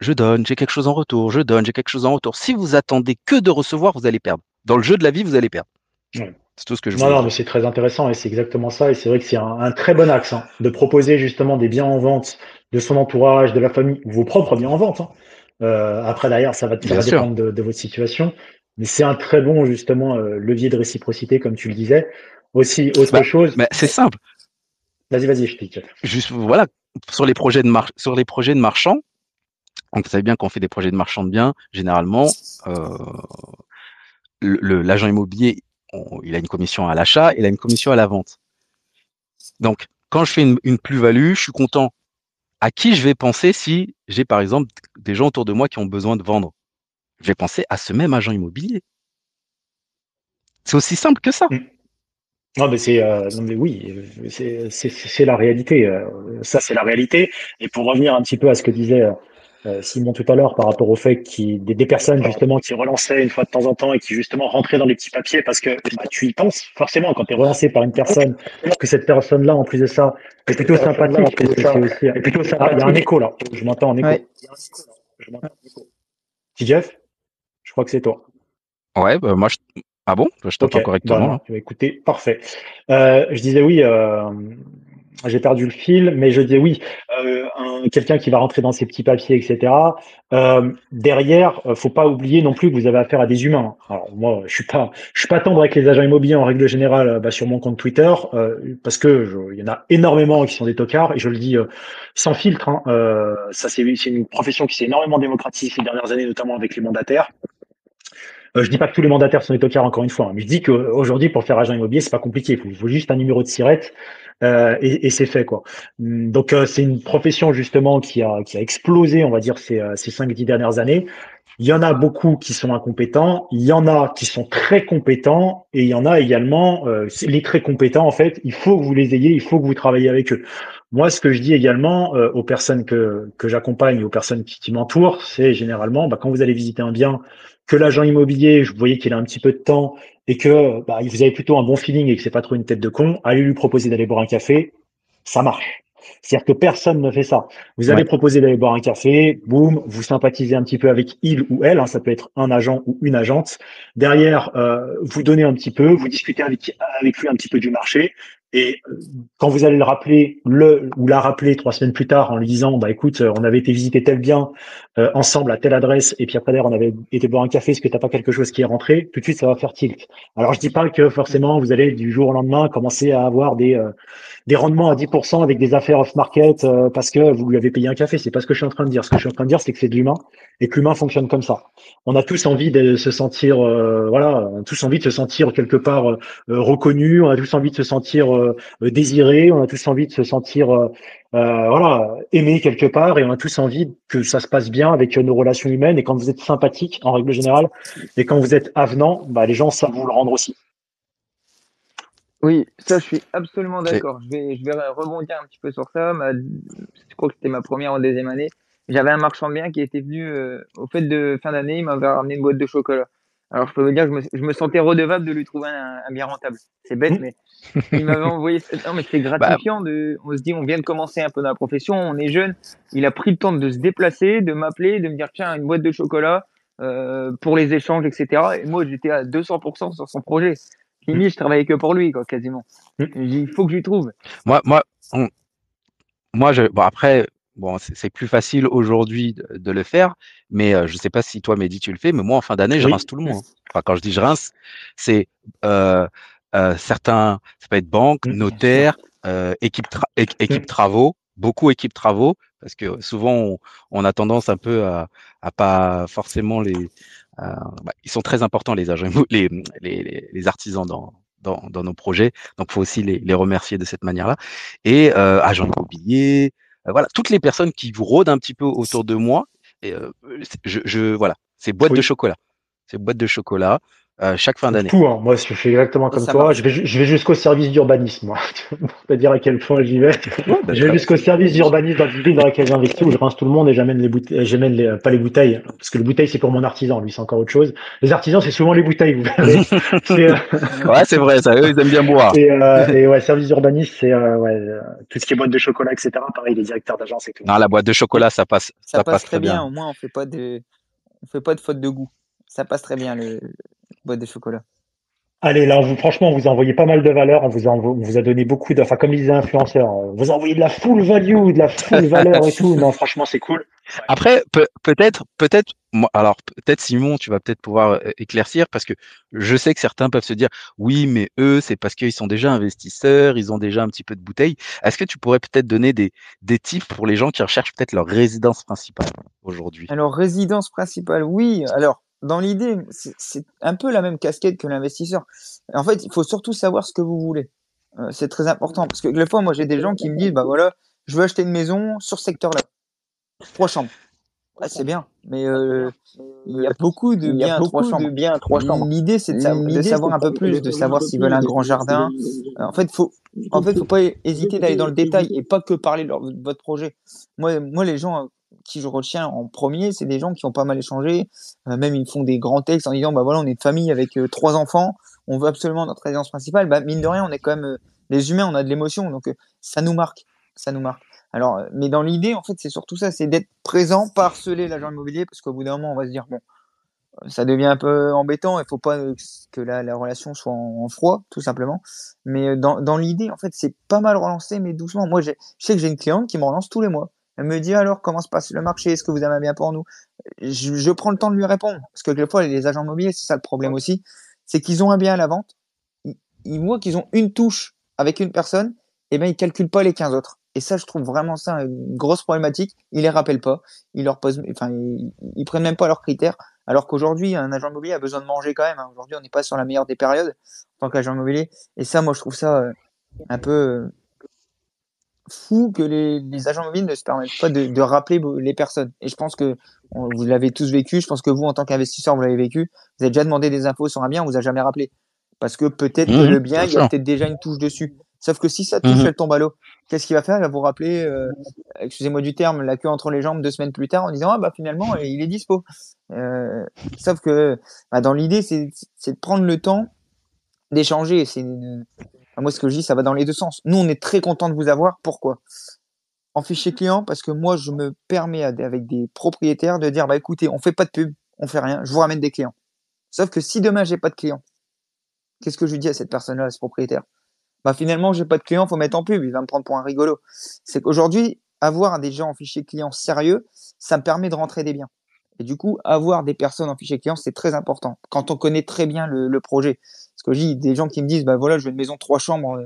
j'ai quelque chose en retour, je donne, j'ai quelque chose en retour. Si vous attendez que de recevoir, vous allez perdre. Dans le jeu de la vie, vous allez perdre. Ouais. C'est tout ce que je voulais dire. Non, mais c'est très intéressant et c'est exactement ça. Et c'est vrai que c'est un très bon axe hein, de proposer justement des biens en vente de son entourage, de la famille, vos propres biens en vente. Hein. Après, derrière, ça va dépendre de votre situation. Mais c'est un très bon, justement, levier de réciprocité, comme tu le disais. Aussi, autre chose. Mais c'est simple. Vas-y, je t'écoute. Juste, voilà, sur les projets de marchands, donc vous savez bien qu'on fait des projets de marchands de biens, généralement, l'agent immobilier, il a une commission à l'achat, il a une commission à la vente. Donc, quand je fais une plus-value, je suis content. À qui je vais penser si j'ai, par exemple, des gens autour de moi qui ont besoin de vendre? Je vais penser à ce même agent immobilier. C'est aussi simple que ça. Non, mais oui, c'est la réalité. Ça, c'est la réalité. Et pour revenir un petit peu à ce que disait Simon tout à l'heure par rapport au fait des personnes justement qui relançaient une fois de temps en temps et qui justement rentraient dans les petits papiers parce que bah, tu y penses forcément quand tu es relancé par une personne, que cette personne-là, en plus de ça, est plutôt sympathique. Il y a un écho là. Je m'entends en écho. Ouais. Jeff, je crois que c'est toi. Ouais, bah moi, ah bon, je t'entends correctement. Voilà, écoutez, parfait. Je disais oui, j'ai perdu le fil, mais je disais oui, quelqu'un qui va rentrer dans ses petits papiers, etc. Derrière, faut pas oublier non plus que vous avez affaire à des humains. Alors moi, je suis pas tendre avec les agents immobiliers en règle générale sur mon compte Twitter, parce que il y en a énormément qui sont des tocards, et je le dis sans filtre. Hein, ça, c'est une profession qui s'est énormément démocratisée ces dernières années, notamment avec les mandataires. Je dis pas que tous les mandataires sont des tocards, encore une fois, hein, mais je dis qu'aujourd'hui, pour faire agent immobilier, c'est pas compliqué. Il faut juste un numéro de SIRET et c'est fait, quoi. Donc, c'est une profession, justement, qui a explosé, on va dire, ces 5-10 dernières années. Il y en a beaucoup qui sont incompétents, il y en a qui sont très compétents, et il y en a également, les très compétents, en fait, il faut que vous les ayez, il faut que vous travaillez avec eux. Moi, ce que je dis également aux personnes que j'accompagne, aux personnes qui m'entourent, c'est généralement, bah, quand vous allez visiter un bien, que l'agent immobilier, vous voyez qu'il a un petit peu de temps et que bah, vous avez plutôt un bon feeling et que c'est pas trop une tête de con, allez lui proposer d'aller boire un café, ça marche. C'est-à-dire que personne ne fait ça. Vous allez proposer d'aller boire un café, boum, vous sympathisez un petit peu avec il ou elle, hein, ça peut être un agent ou une agente. Derrière, vous donnez un petit peu, vous discutez avec lui un petit peu du marché. Et quand vous allez le rappeler, ou la rappeler 3 semaines plus tard en lui disant, bah écoute, on avait été visiter tel bien ensemble à telle adresse, et puis après d'ailleurs on avait été boire un café, est-ce que t'as pas quelque chose qui est rentré? Tout de suite ça va faire tilt. Alors je dis pas que forcément vous allez du jour au lendemain commencer à avoir des rendements à 10% avec des affaires off-market parce que vous lui avez payé un café. C'est pas ce que je suis en train de dire. Ce que je suis en train de dire, c'est que c'est de l'humain et que l'humain fonctionne comme ça. On a tous envie de se sentir, on a tous envie de se sentir quelque part reconnu. On a tous envie de se sentir désiré, on a tous envie de se sentir aimé quelque part, et on a tous envie que ça se passe bien avec nos relations humaines. Et quand vous êtes sympathique en règle générale et quand vous êtes avenant, bah, les gens savent vous le rendre aussi. Oui, ça je suis absolument d'accord. Je vais rebondir un petit peu sur ça. Je crois que c'était ma première ou deuxième année. J'avais un marchand de biens qui était venu au fait de fin d'année, il m'avait ramené une boîte de chocolat. Alors, je peux vous dire que je me sentais redevable de lui trouver un bien rentable. C'est bête, mais il m'avait envoyé. Non, mais c'est gratifiant. On se dit, on vient de commencer un peu dans la profession, on est jeune. Il a pris le temps de se déplacer, de m'appeler, de me dire, tiens, une boîte de chocolat pour les échanges, etc. Et moi, j'étais à 200% sur son projet. Fini, je travaillais que pour lui, quoi, quasiment. Il faut que je lui trouve. Moi, bon, après, Bon, c'est plus facile aujourd'hui de le faire, mais je ne sais pas si toi, Mehdi, tu le fais, mais moi, en fin d'année, je rince tout le monde. Enfin, quand je dis je rince, c'est certains, ça peut être banque, notaire, équipe travaux, beaucoup équipe travaux, parce que souvent, on a tendance un peu à pas forcément les… ils sont très importants, les agents, les artisans dans nos projets, donc il faut aussi les remercier de cette manière-là. Et agents immobiliers… Voilà, toutes les personnes qui vous rôdent un petit peu autour de moi, et, voilà, c'est boîte de chocolat. C'est boîte de chocolat chaque fin d'année. Hein. Moi, je fais exactement comme toi. Je vais jusqu'au service d'urbanisme, moi. Pour te dire à quel point j'y vais. Ouais, je vais jusqu'au service d'urbanisme dans la ville dans laquelle j'investis, où je rince tout le monde et j'amène les bouteilles. J'amène les, pas les bouteilles, parce que les bouteilles, c'est pour mon artisan. Lui, c'est encore autre chose. Les artisans, c'est souvent les bouteilles, vous savez. Ouais, c'est vrai, ça, eux, ils aiment bien boire. Et ouais, service d'urbanisme, c'est tout ce qui est boîte de chocolat, etc. Pareil, les directeurs d'agence et tout. Non, la boîte de chocolat, ça passe. Ça passe très bien. Au moins, on fait pas de faute de goût. Ça passe très bien, le boîte de chocolat. Allez, là, franchement, on vous a envoyé pas mal de valeur. On vous a donné beaucoup de… Enfin, comme les influenceurs, vous envoyez de la full value, de la full valeur et tout. Non, franchement, c'est cool. Après, peut-être… Alors, peut-être, Simon, tu vas peut-être pouvoir éclaircir, parce que je sais que certains peuvent se dire « Oui, mais eux, c'est parce qu'ils sont déjà investisseurs, ils ont déjà un petit peu de bouteille. » Est-ce que tu pourrais peut-être donner des tips pour les gens qui recherchent peut-être leur résidence principale aujourd'hui? Alors, résidence principale, oui. Alors, dans l'idée, c'est un peu la même casquette que l'investisseur. En fait, il faut surtout savoir ce que vous voulez. C'est très important, parce que des fois, moi, j'ai des gens qui me disent, bah voilà, je veux acheter une maison sur ce secteur-là, 3 chambres. Ouais, c'est bien, mais il y a beaucoup de biens à 3 chambres. L'idée, c'est de savoir un peu plus, de savoir s'ils veulent un grand jardin. En fait, faut pas hésiter d'aller dans le détail et pas que parler de votre projet. Moi, les gens qui je retiens en premier, c'est des gens qui ont pas mal échangé, même ils font des grands textes en disant bah voilà, on est une famille avec 3 enfants, on veut absolument notre résidence principale. Bah mine de rien, on est quand même les humains, on a de l'émotion, donc ça nous marque. Alors mais dans l'idée, en fait, c'est surtout ça, c'est d'être présent, pas harceler l'agent immobilier, parce qu'au bout d'un moment on va se dire bon, ça devient un peu embêtant, il faut pas que la relation soit en froid, tout simplement. Mais dans l'idée, en fait, c'est pas mal relancé, mais doucement. Moi, je sais que j'ai une cliente qui me relance tous les mois. Elle me dit alors comment se passe le marché, est-ce que vous avez bien pour nous? Je prends le temps de lui répondre, parce que quelquefois les agents immobiliers, c'est ça le problème aussi, c'est qu'ils ont un bien à la vente, ils voient qu'ils ont une touche avec une personne, et bien ils calculent pas les 15 autres. Et ça, je trouve vraiment ça une grosse problématique. Ils les rappellent pas, ils prennent même pas leurs critères, alors qu'aujourd'hui un agent immobilier a besoin de manger quand même. Aujourd'hui, on n'est pas sur la meilleure des périodes en tant qu'agent immobilier. Et ça, moi, je trouve ça un peu fou que les agents immobiliers ne se permettent pas de rappeler les personnes. Et je pense que vous l'avez tous vécu, je pense que vous, en tant qu'investisseur, vous l'avez vécu, vous avez déjà demandé des infos sur un bien, on vous a jamais rappelé, parce que peut-être que le bien, il y a peut-être déjà une touche dessus. Sauf que si ça touche, elle tombe à l'eau. Qu'est-ce qu'il va faire? Il va vous rappeler, excusez-moi du terme, la queue entre les jambes 2 semaines plus tard en disant « Ah bah finalement, il est dispo ». Sauf que bah, dans l'idée, c'est de prendre le temps d'échanger. C'est une… Moi, ce que je dis, ça va dans les deux sens. Nous, on est très contents de vous avoir. Pourquoi? En fichier client, parce que moi, je me permets avec des propriétaires de dire, bah écoutez, on fait pas de pub, on fait rien, je vous ramène des clients. Sauf que si demain, j'ai pas de clients, qu'est-ce que je dis à cette personne-là, à ce propriétaire? Bah finalement, j'ai pas de clients, faut mettre en pub, il va me prendre pour un rigolo. C'est qu'aujourd'hui, avoir des gens en fichier client sérieux, ça me permet de rentrer des biens. Et du coup, avoir des personnes en fichier client, c'est très important quand on connaît très bien le projet. Parce que j'ai des gens qui me disent, bah voilà, je veux une maison 3 chambres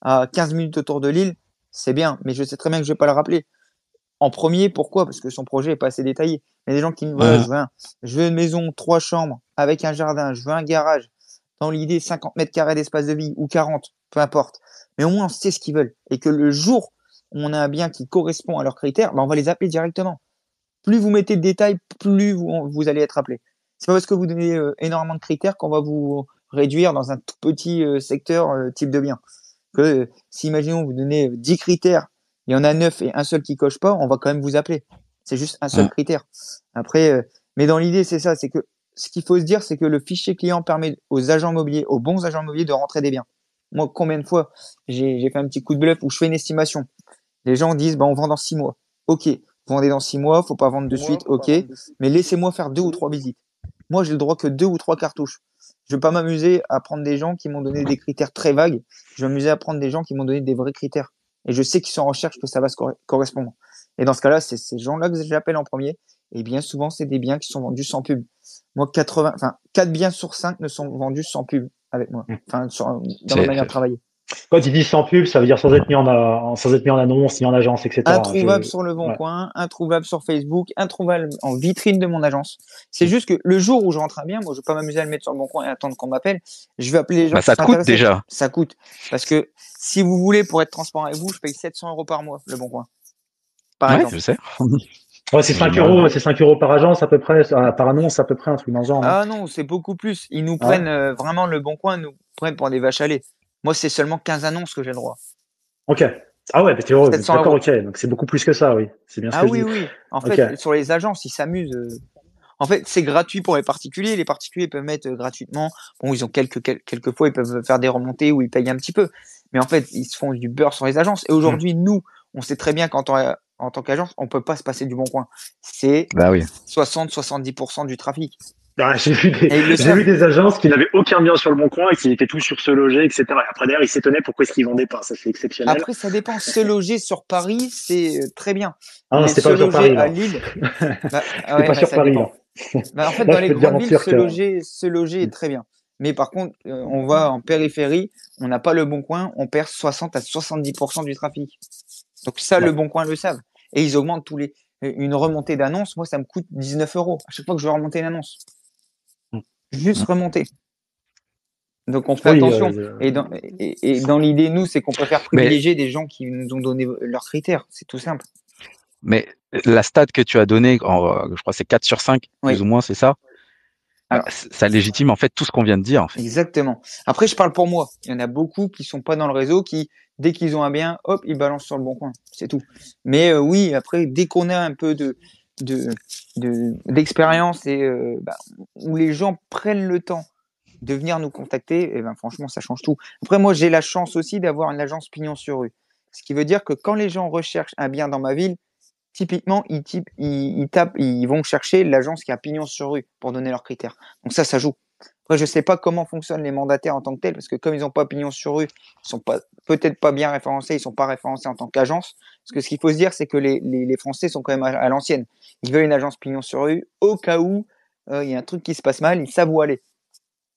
à 15 minutes autour de Lille, c'est bien, mais je sais très bien que je vais pas le rappeler. En premier, pourquoi? Parce que son projet est pas assez détaillé. Il y a des gens qui me disent, voilà, je veux une maison 3 chambres avec un jardin, je veux un garage. Dans l'idée, 50 mètres carrés d'espace de vie ou 40, peu importe. Mais au moins, on sait ce qu'ils veulent. Et que le jour où on a un bien qui correspond à leurs critères, bah, on va les appeler directement. Plus vous mettez de détails, plus vous allez être appelé. C'est pas parce que vous donnez énormément de critères qu'on va vous réduire dans un tout petit secteur type de bien. Que si, imaginons, vous donnez 10 critères, il y en a 9 et un seul qui coche pas, on va quand même vous appeler. C'est juste un seul critère. Après, mais dans l'idée, c'est ça, c'est que ce qu'il faut se dire, c'est que le fichier client permet aux agents immobiliers, aux bons agents immobiliers, de rentrer des biens. Moi, combien de fois j'ai fait un petit coup de bluff où je fais une estimation. Les gens disent, bah, on vend dans 6 mois. Ok. Vous vendez dans 6 mois, faut pas vendre de suite, ok. Mais laissez-moi faire 2 ou 3 visites. Moi, j'ai le droit que 2 ou 3 cartouches. Je vais pas m'amuser à prendre des gens qui m'ont donné des critères très vagues. Je vais m'amuser à prendre des gens qui m'ont donné des vrais critères. Et je sais qu'ils sont en recherche, que ça va se correspondre. Et dans ce cas-là, c'est ces gens-là que j'appelle en premier. Et bien souvent, c'est des biens qui sont vendus sans pub. Moi, 4 biens sur 5 ne sont vendus sans pub avec moi, enfin, dans ma manière de travailler. Quand ils disent sans pub, ça veut dire sans être mis en, annonce, ni en agence, etc. Introuvable sur Le Bon Coin, introuvable sur Facebook, introuvable en vitrine de mon agence. C'est juste que le jour où je rentre un bien, moi je ne vais pas m'amuser à le mettre sur Le Bon Coin et attendre qu'on m'appelle. Je vais appeler les gens. Bah, ça coûte déjà. Ça coûte. Parce que si vous voulez, pour être transparent avec vous, je paye 700 € par mois, Le Bon Coin. Par exemple. Je sais. Ouais, c'est 5 € par agence à peu près, par annonce à peu près, un truc dans le genre. Ah non, c'est beaucoup plus. Ils nous prennent vraiment Le Bon Coin, nous prennent pour des vaches à lait. Moi, c'est seulement 15 annonces que j'ai le droit. Ok. Ah ouais, bah t'es heureux. D'accord, ok. Donc, c'est beaucoup plus que ça, oui. C'est bien ce que je dis. Oui. En fait, sur les agences, ils s'amusent. En fait, c'est gratuit pour les particuliers. Les particuliers peuvent mettre gratuitement. Bon, ils ont quelques fois, ils peuvent faire des remontées où ils payent un petit peu. Mais en fait, ils se font du beurre sur les agences. Et aujourd'hui, nous, on sait très bien qu'en tant qu'agence, on ne peut pas se passer du Bon Coin. C'est 60-70% du trafic. Ah, j'ai vu, des agences qui n'avaient aucun bien sur Le Bon Coin et qui étaient tous sur SeLoger, etc. Et après, d'ailleurs, ils s'étonnaient pourquoi est-ce qu'ils vendaient pas. Ça, c'est exceptionnel. Après, ça dépend. SeLoger sur Paris, c'est très bien. Ah non, c'est pas sur Paris. À Lille, en fait, dans les grandes villes, SeLoger est très bien. Mais par contre, on va en périphérie, on n'a pas Le Bon Coin, on perd 60 à 70% du trafic. Donc ça, Le Bon Coin le savent. Et ils augmentent tous les... Une remontée d'annonce, moi, ça me coûte 19 € à chaque fois que je vais remonter une annonce. Juste remonter. Donc on fait attention. Et dans l'idée, nous, c'est qu'on préfère privilégier des gens qui nous ont donné leurs critères. C'est tout simple. Mais la stat que tu as donnée, je crois que c'est 4 sur 5, plus ou moins, c'est ça. Alors, ça légitime en fait tout ce qu'on vient de dire. En fait. Exactement. Après, je parle pour moi. Il y en a beaucoup qui ne sont pas dans le réseau, qui, dès qu'ils ont un bien, hop, ils balancent sur Le Bon Coin. C'est tout. Mais oui, après, dès qu'on a un peu d'expérience et où les gens prennent le temps de venir nous contacter, et ben franchement, ça change tout. Après, moi, j'ai la chance aussi d'avoir une agence pignon sur rue. Ce qui veut dire que quand les gens recherchent un bien dans ma ville, typiquement, ils vont chercher l'agence qui a pignon sur rue pour donner leurs critères. Donc ça joue. Après, je ne sais pas comment fonctionnent les mandataires en tant que tels, parce que comme ils n'ont pas pignon sur rue, ils sont peut-être pas bien référencés, ils ne sont pas référencés en tant qu'agence. Parce que ce qu'il faut se dire, c'est que les Français sont quand même à l'ancienne. Ils veulent une agence pignon sur rue au cas où il y a un truc qui se passe mal, ils savent où aller.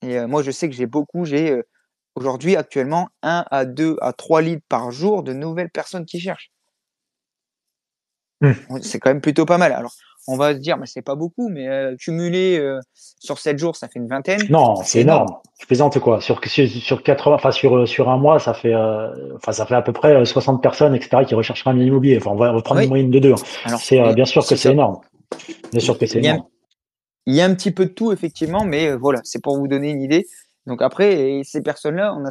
Et moi, je sais que j'ai aujourd'hui, actuellement, 1 à 2 à 3 leads par jour de nouvelles personnes qui cherchent. C'est quand même plutôt pas mal. Alors, on va se dire, mais c'est pas beaucoup, mais cumulé sur 7 jours, ça fait une vingtaine. Non, c'est énorme. Tu plaisantes quoi. Sur 80, enfin sur un mois, ça fait, à peu près 60 personnes, etc., qui rechercheraient un bien immobilier. Enfin, on va reprendre une moyenne de 2. C'est bien sûr que c'est énorme. Bien sûr que c'est énorme. Il y a un petit peu de tout effectivement, mais voilà, c'est pour vous donner une idée. Donc après, ces personnes-là, on a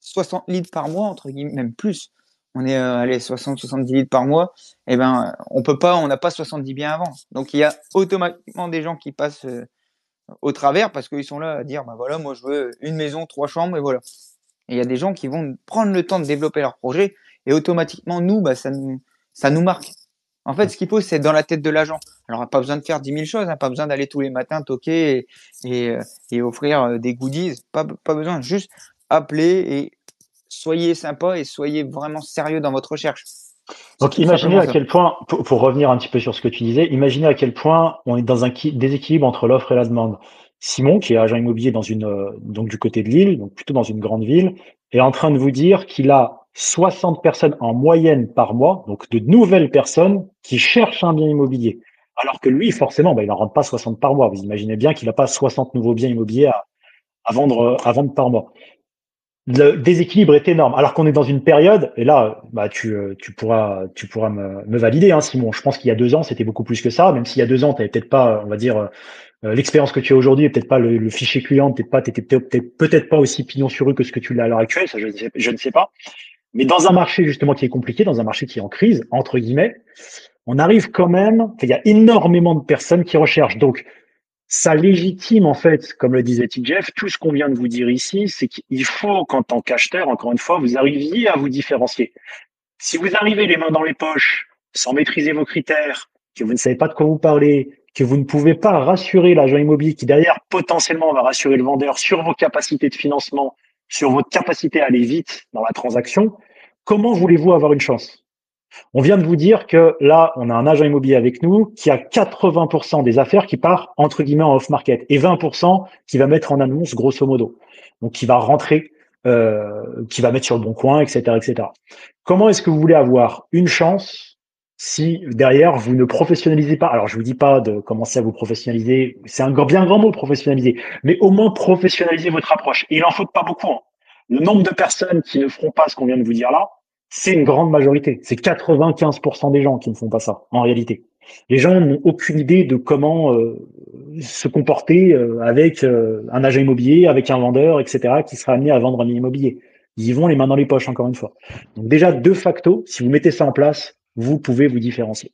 60 leads par mois entre guillemets, même plus. On est allez, 60-70 litres par mois, et ben on peut pas, on n'a pas 70 biens avant. Donc il y a automatiquement des gens qui passent au travers parce qu'ils sont là à dire bah voilà, moi je veux une maison, 3 chambres et voilà. Et il y a des gens qui vont prendre le temps de développer leur projet et automatiquement nous, bah ça nous marque. En fait, ce qu'il faut, c'est dans la tête de l'agent. Alors, pas besoin de faire 10 000 choses, hein, pas besoin d'aller tous les matins toquer et offrir des goodies, pas besoin, juste appeler et soyez sympa et soyez vraiment sérieux dans votre recherche. Donc, imaginez à quel point, pour revenir un petit peu sur ce que tu disais, imaginez à quel point on est dans un déséquilibre entre l'offre et la demande. Simon, qui est agent immobilier dans donc du côté de Lille, donc plutôt dans une grande ville, est en train de vous dire qu'il a 60 personnes en moyenne par mois, donc de nouvelles personnes qui cherchent un bien immobilier. Alors que lui, forcément, il n'en rentre pas 60 par mois. Vous imaginez bien qu'il n'a pas 60 nouveaux biens immobiliers à vendre par mois. Le déséquilibre est énorme, alors qu'on est dans une période, et là, tu pourras me valider, hein, Simon. Je pense qu'il y a 2 ans, c'était beaucoup plus que ça, même s'il y a 2 ans, tu n'avais peut-être pas, on va dire, l'expérience que tu as aujourd'hui, peut-être pas le fichier client, peut-être pas aussi pignon sur rue que ce que tu l'as à l'heure actuelle, ça je ne sais pas. Mais dans un marché justement qui est compliqué, dans un marché qui est en crise, entre guillemets, on arrive quand même, il y a énormément de personnes qui recherchent, donc ça légitime, en fait, comme le disait Jeff, tout ce qu'on vient de vous dire ici, c'est qu'il faut qu'en tant qu'acheteur, encore une fois, vous arriviez à vous différencier. Si vous arrivez les mains dans les poches, sans maîtriser vos critères, que vous ne savez pas de quoi vous parlez, que vous ne pouvez pas rassurer l'agent immobilier qui, derrière, potentiellement va rassurer le vendeur sur vos capacités de financement, sur votre capacité à aller vite dans la transaction, comment voulez-vous avoir une chance ? On vient de vous dire que là, on a un agent immobilier avec nous qui a 80% des affaires qui part entre guillemets en off-market et 20% qui va mettre en annonce grosso modo. Donc, qui va rentrer, qui va mettre sur Le Bon Coin, etc., etc. Comment est-ce que vous voulez avoir une chance si derrière vous ne professionnalisez pas? Alors, je vous dis pas de commencer à vous professionnaliser. C'est un bien grand mot, professionnaliser, mais au moins professionnaliser votre approche. Et il en faut pas beaucoup, hein. Le nombre de personnes qui ne feront pas ce qu'on vient de vous dire là, c'est une grande majorité. C'est 95% des gens qui ne font pas ça, en réalité. Les gens n'ont aucune idée de comment se comporter avec un agent immobilier, avec un vendeur, etc., qui sera amené à vendre un immobilier. Ils y vont les mains dans les poches, encore une fois. Donc déjà, de facto, si vous mettez ça en place, vous pouvez vous différencier.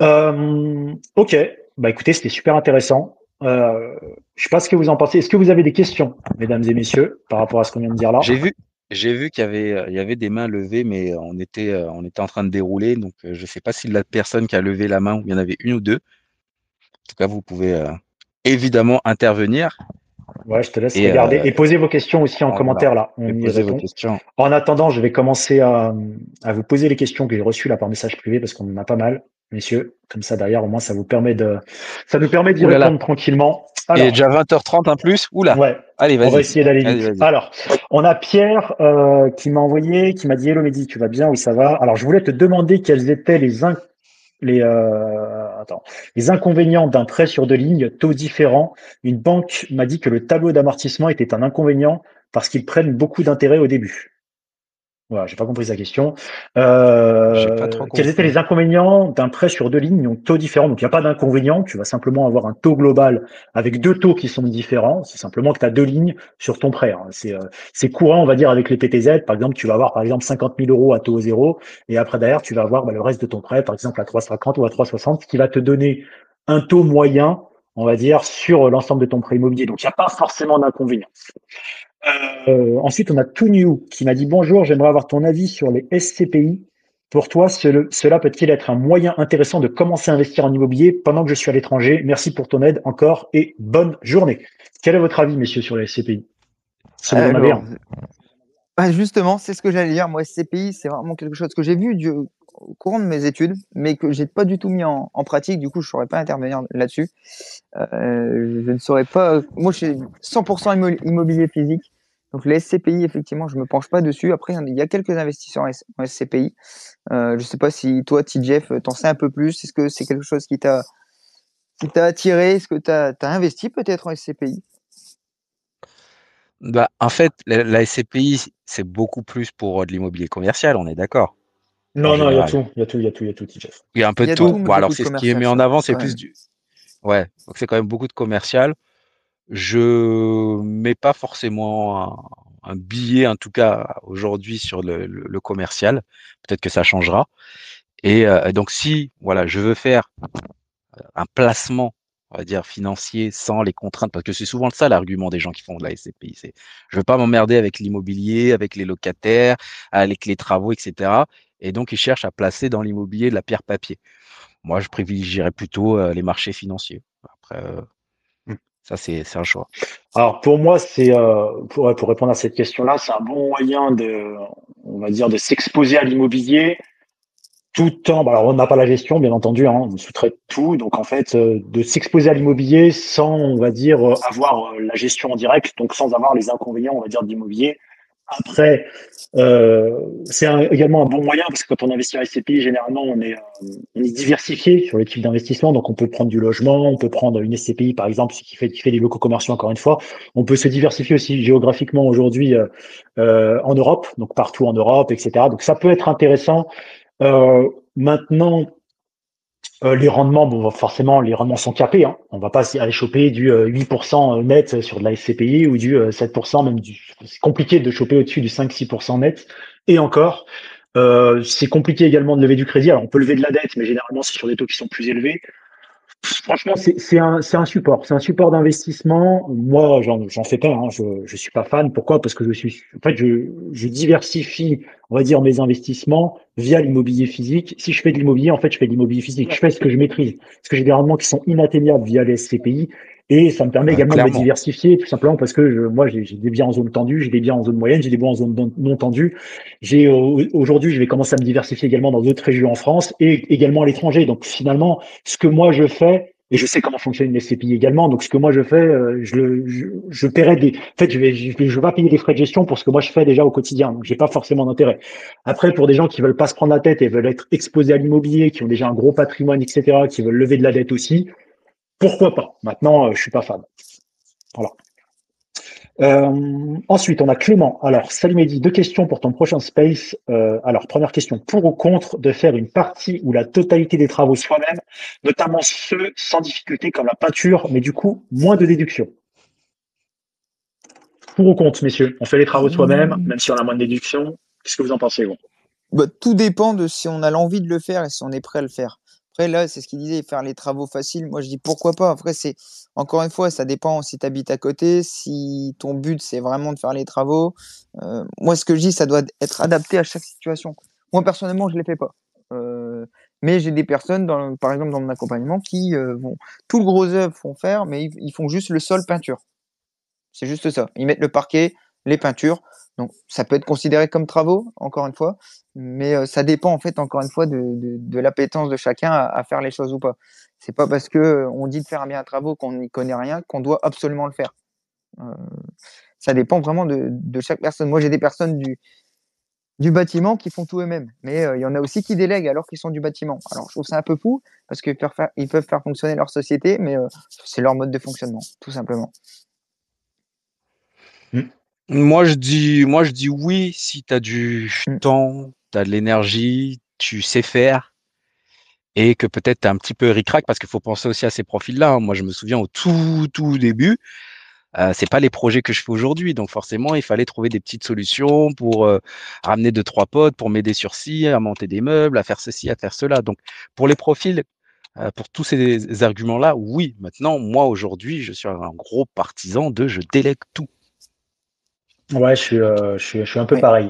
Ok, bah écoutez, c'était super intéressant. Je sais pas ce que vous en pensez. Est-ce que vous avez des questions, mesdames et messieurs, par rapport à ce qu'on vient de dire là? J'ai vu qu'il y avait des mains levées, mais on était en train de dérouler, donc je sais pas si la personne qui a levé la main, il y en avait une ou deux. En tout cas, vous pouvez évidemment intervenir. Ouais, je te laisse regarder et poser vos questions aussi en commentaire là. On y répond. En attendant, je vais commencer à vous poser les questions que j'ai reçues là par message privé parce qu'on en a pas mal, messieurs. Comme ça, derrière, au moins, ça vous permet de, ça nous permet d'y répondre tranquillement. Alors, il est déjà 20h30 en plus. Oula. Ouais. Allez, vas-y. On va essayer d'aller vite. Alors, on a Pierre qui m'a envoyé, qui m'a dit « Hello Mehdi, tu vas bien? Oui, ça va. Alors, je voulais te demander quels étaient les inconvénients d'un prêt sur 2 lignes, taux différents. Une banque m'a dit que le tableau d'amortissement était un inconvénient parce qu'ils prennent beaucoup d'intérêt au début. » Voilà, j'ai pas compris sa question. Quels étaient les inconvénients d'un prêt sur 2 lignes, donc taux différents? Donc, il n'y a pas d'inconvénient. Tu vas simplement avoir un taux global avec 2 taux qui sont différents. C'est simplement que tu as 2 lignes sur ton prêt, hein. C'est courant, on va dire, avec les PTZ. Par exemple, tu vas avoir, par exemple, 50 000 € à taux 0. Et après, derrière, tu vas avoir, le reste de ton prêt, par exemple, à 3,50 ou à 3,60, ce qui va te donner un taux moyen, on va dire, sur l'ensemble de ton prêt immobilier. Donc, il n'y a pas forcément d'inconvénient. Ensuite, on a Tout New qui m'a dit « Bonjour, j'aimerais avoir ton avis sur les SCPI. Pour toi, cela peut-il être un moyen intéressant de commencer à investir en immobilier pendant que je suis à l'étranger? Merci pour ton aide encore et bonne journée. » Quel est votre avis, messieurs, sur les SCPI? Justement, c'est ce que j'allais dire. Moi, SCPI, c'est vraiment quelque chose que j'ai vu au courant de mes études, mais que j'ai pas du tout mis en pratique. Du coup, je saurais pas intervenir là-dessus. Je ne saurais pas. Moi, je suis 100% immobilier physique. Donc, les SCPI, effectivement, je me penche pas dessus. Après, il y a quelques investisseurs en SCPI. Je sais pas si toi, Jeff, t'en sais un peu plus. Est-ce que c'est quelque chose qui t'a attiré? Est-ce que t'as investi peut-être en SCPI? Bah, en fait, la SCPI, c'est beaucoup plus pour de l'immobilier commercial, on est d'accord? Non, il y a tout, Jeff. Il y a un peu de tout. Bon, alors, c'est ce qui est mis en avant, c'est plus du... Ouais, donc c'est quand même beaucoup de commercial. Je mets pas forcément un billet, en tout cas aujourd'hui, sur le commercial. Peut-être que ça changera. Et donc, si je veux faire un placement, on va dire, financier, sans les contraintes, parce que c'est souvent ça l'argument des gens qui font de la SCPI, c'est je veux pas m'emmerder avec l'immobilier, avec les locataires, avec les travaux, etc. Et donc, ils cherchent à placer dans l'immobilier de la pierre papier. Moi, je privilégierais plutôt les marchés financiers. Après, ça, c'est un choix. Alors, pour moi, c'est pour répondre à cette question-là, c'est un bon moyen de s'exposer à l'immobilier tout en… Alors, on n'a pas la gestion, bien entendu, hein, on sous-traite tout. Donc, en fait, de s'exposer à l'immobilier sans, on va dire, avoir la gestion en direct, donc sans avoir les inconvénients, on va dire, de l'immobilier. Après, c'est également un bon moyen parce que quand on investit en SCPI, généralement, on est diversifié sur les types d'investissement. Donc, on peut prendre du logement, on peut prendre une SCPI, par exemple, qui fait des locaux commerciaux, encore une fois. On peut se diversifier aussi géographiquement aujourd'hui en Europe, donc partout en Europe, etc. Donc, ça peut être intéressant. Maintenant, les rendements, forcément, les rendements sont capés, hein. On va pas aller choper du 8% net sur de la SCPI ou du 7%, c'est compliqué de choper au-dessus du 5-6% net. Et encore, c'est compliqué également de lever du crédit. Alors, on peut lever de la dette, mais généralement, c'est sur des taux qui sont plus élevés. Franchement, c'est un support d'investissement. Moi, j'en fais pas, hein. Je suis pas fan. Pourquoi? Parce que je diversifie, on va dire, mes investissements via l'immobilier physique. Si je fais de l'immobilier, en fait, je fais de l'immobilier physique. Je fais ce que je maîtrise. Parce que j'ai des rendements qui sont inatteignables via les SCPI. Et ça me permet également de diversifier, tout simplement parce que moi, j'ai des biens en zone tendue, j'ai des biens en zone moyenne, j'ai des biens en zone non tendue. Aujourd'hui, je vais commencer à me diversifier également dans d'autres régions en France et également à l'étranger. Donc, finalement, ce que moi, je fais, et je sais comment fonctionne les SCPI également, donc ce que moi, je fais, je paierai des… En fait, je vais pas payer des frais de gestion pour ce que moi, je fais déjà au quotidien. Donc, j'ai pas forcément d'intérêt. Après, pour des gens qui veulent pas se prendre la tête et veulent être exposés à l'immobilier, qui ont déjà un gros patrimoine, etc., qui veulent lever de la dette aussi… Pourquoi pas? Maintenant, je suis pas fan. Voilà. Ensuite, on a Clément. Alors, salut Mehdi, deux questions pour ton prochain space. Alors, première question, pour ou contre de faire une partie ou la totalité des travaux soi-même, notamment ceux sans difficulté comme la peinture, mais du coup, moins de déduction. Pour ou contre, messieurs? On fait les travaux soi-même, même si on a moins de déduction. Qu'est-ce que vous en pensez, vous? Bah, tout dépend de si on a l'envie de le faire et si on est prêt à le faire. Après, là, c'est ce qu'il disait, faire les travaux faciles. Moi, je dis pourquoi pas. Après, c'est encore une fois, ça dépend si tu habites à côté, si ton but, c'est vraiment de faire les travaux. Moi, ce que je dis, ça doit être adapté à chaque situation. Moi, personnellement, je ne les fais pas. Mais j'ai des personnes, par exemple, dans mon accompagnement, qui vont tout le gros œuvre font faire, mais ils font juste le sol peinture. C'est juste ça. Ils mettent le parquet, les peintures. Donc, ça peut être considéré comme travaux, encore une fois, mais ça dépend, en fait, encore une fois, de l'appétence de chacun à faire les choses ou pas. C'est pas parce qu'on dit de faire un bien à travaux qu'on n'y connaît rien qu'on doit absolument le faire. Ça dépend vraiment de chaque personne. Moi, j'ai des personnes du bâtiment qui font tout eux-mêmes, mais il y en a aussi qui délèguent alors qu'ils sont du bâtiment. Alors, je trouve ça un peu fou parce qu'ils peuvent faire fonctionner leur société, mais c'est leur mode de fonctionnement, tout simplement. Moi, je dis oui si tu as du temps, tu as de l'énergie, tu sais faire et que peut-être tu as un petit peu ric-rac parce qu'il faut penser aussi à ces profils-là. Moi, je me souviens au tout début, c'est pas les projets que je fais aujourd'hui. Donc forcément, il fallait trouver des petites solutions pour ramener 2-3 potes, pour m'aider sur ci, à monter des meubles, à faire ceci, à faire cela. Donc pour les profils, pour tous ces arguments-là, oui. Maintenant, moi, aujourd'hui, je suis un gros partisan de « je délègue tout ». Ouais, je suis un peu pareil.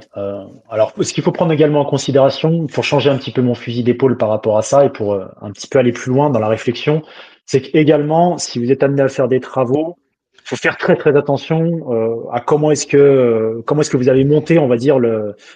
Alors, ce qu'il faut prendre également en considération, pour changer un petit peu mon fusil d'épaule par rapport à ça et pour un petit peu aller plus loin dans la réflexion, c'est qu'également, si vous êtes amené à faire des travaux, il faut faire très attention à comment est-ce que vous avez monté, on va dire,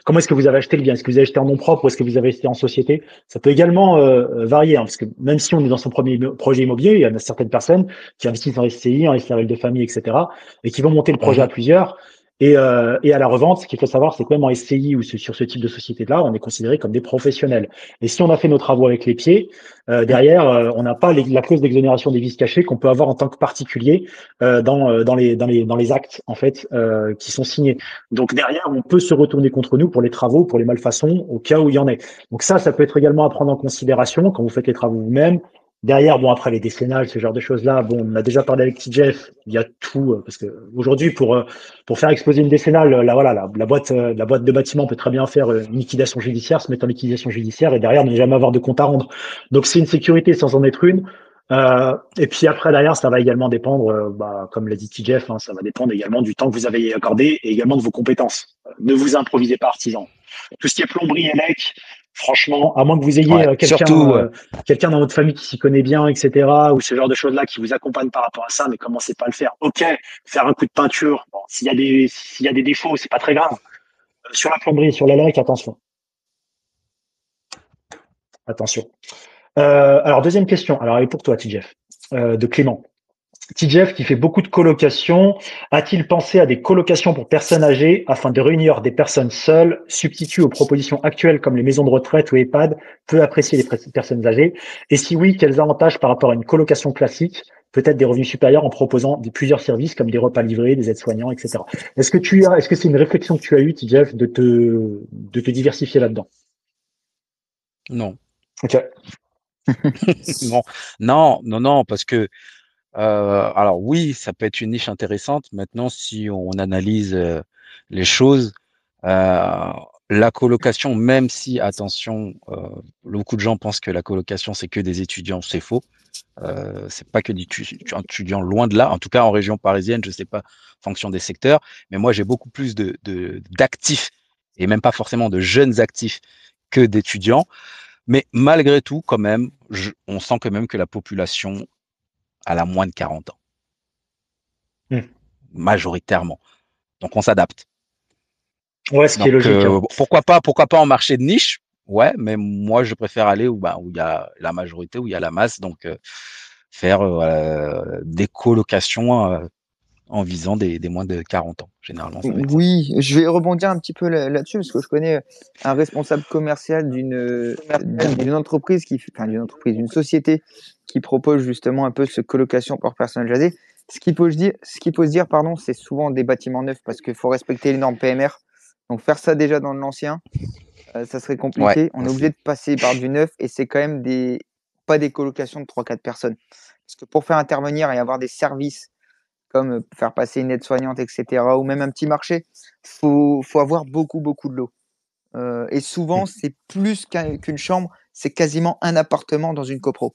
comment est-ce que vous avez acheté le bien. Est-ce que vous avez acheté en nom propre ou est-ce que vous avez acheté en société? Ça peut également varier, hein, parce que même si on est dans son premier projet immobilier, il y en a certaines personnes qui investissent en SCI, en SCI avec des familles, etc., et qui vont monter le projet à plusieurs. Et à la revente, ce qu'il faut savoir, c'est que même en SCI ou sur ce type de société-là, on est considéré comme des professionnels. Et si on a fait nos travaux avec les pieds, derrière, on n'a pas la clause d'exonération des vices cachés qu'on peut avoir en tant que particulier dans les actes en fait qui sont signés. Donc derrière, on peut se retourner contre nous pour les travaux, pour les malfaçons, au cas où il y en ait. Donc ça peut être également à prendre en considération quand vous faites les travaux vous-même. Derrière, bon, après les décennales, ce genre de choses-là, bon, on a déjà parlé avec Jeff, il y a tout, parce que aujourd'hui, pour faire exploser une décennale, la boîte de bâtiment peut très bien faire une liquidation judiciaire, se mettre en liquidation judiciaire, et derrière, ne jamais avoir de compte à rendre. Donc, c'est une sécurité sans en être une. Et puis après, derrière, ça va également dépendre, comme l'a dit Jeff, hein, ça va dépendre également du temps que vous avez accordé et également de vos compétences. Ne vous improvisez pas artisan. Tout ce qui est plomberie, élec, franchement, à moins que vous ayez quelqu'un dans votre famille qui s'y connaît bien, etc., ou ce genre de choses-là qui vous accompagne par rapport à ça, mais commencez pas à le faire. Ok, faire un coup de peinture, bon, s'il y a des défauts, c'est pas très grave. Sur la plomberie, sur l'élec, attention. Attention. Alors, deuxième question. Alors, elle est pour toi, Jeff, de Clément. Jeff, qui fait beaucoup de colocations, a-t-il pensé à des colocations pour personnes âgées afin de réunir des personnes seules, substitut aux propositions actuelles comme les maisons de retraite ou EHPAD, peu appréciées des personnes âgées? Et si oui, quels avantages par rapport à une colocation classique? Peut-être des revenus supérieurs en proposant plusieurs services comme des repas livrés, des aides-soignants, etc. Est-ce que c'est une réflexion que tu as eue, Jeff, de te diversifier là-dedans? Non. Ok. Non, parce que alors oui, ça peut être une niche intéressante. Maintenant, si on analyse les choses, la colocation, même si, attention, beaucoup de gens pensent que la colocation, c'est que des étudiants, c'est faux. C'est pas que des étudiants, loin de là. En tout cas, en région parisienne, je sais pas, fonction des secteurs. Mais moi, j'ai beaucoup plus d'actifs, et même pas forcément de jeunes actifs, que d'étudiants. Mais malgré tout, quand même, on sent quand même que la population, elle a moins de 40 ans. majoritairement. Donc, on s'adapte. Ouais, ce qui est logique. Hein. Pourquoi pas en marché de niche? Ouais, mais moi, je préfère aller où où il y a la majorité, où il y a la masse. Donc, faire des colocations en visant des moins de 40 ans, généralement. Oui, je vais rebondir un petit peu là-dessus, parce que je connais un responsable commercial d'une entreprise, d'une société qui propose justement un peu ce colocation pour personnes âgées. Ce qu'il faut se dire, c'est souvent des bâtiments neufs, parce qu'il faut respecter les normes PMR. Donc, faire ça déjà dans l'ancien, ça serait compliqué. Ouais, on est obligé de passer par du neuf et c'est quand même pas des colocations de 3-4 personnes. Parce que pour faire intervenir et avoir des services comme faire passer une aide-soignante, etc., ou même un petit marché, faut avoir beaucoup, beaucoup de lot. Et souvent, c'est plus qu'une chambre, c'est quasiment un appartement dans une copro.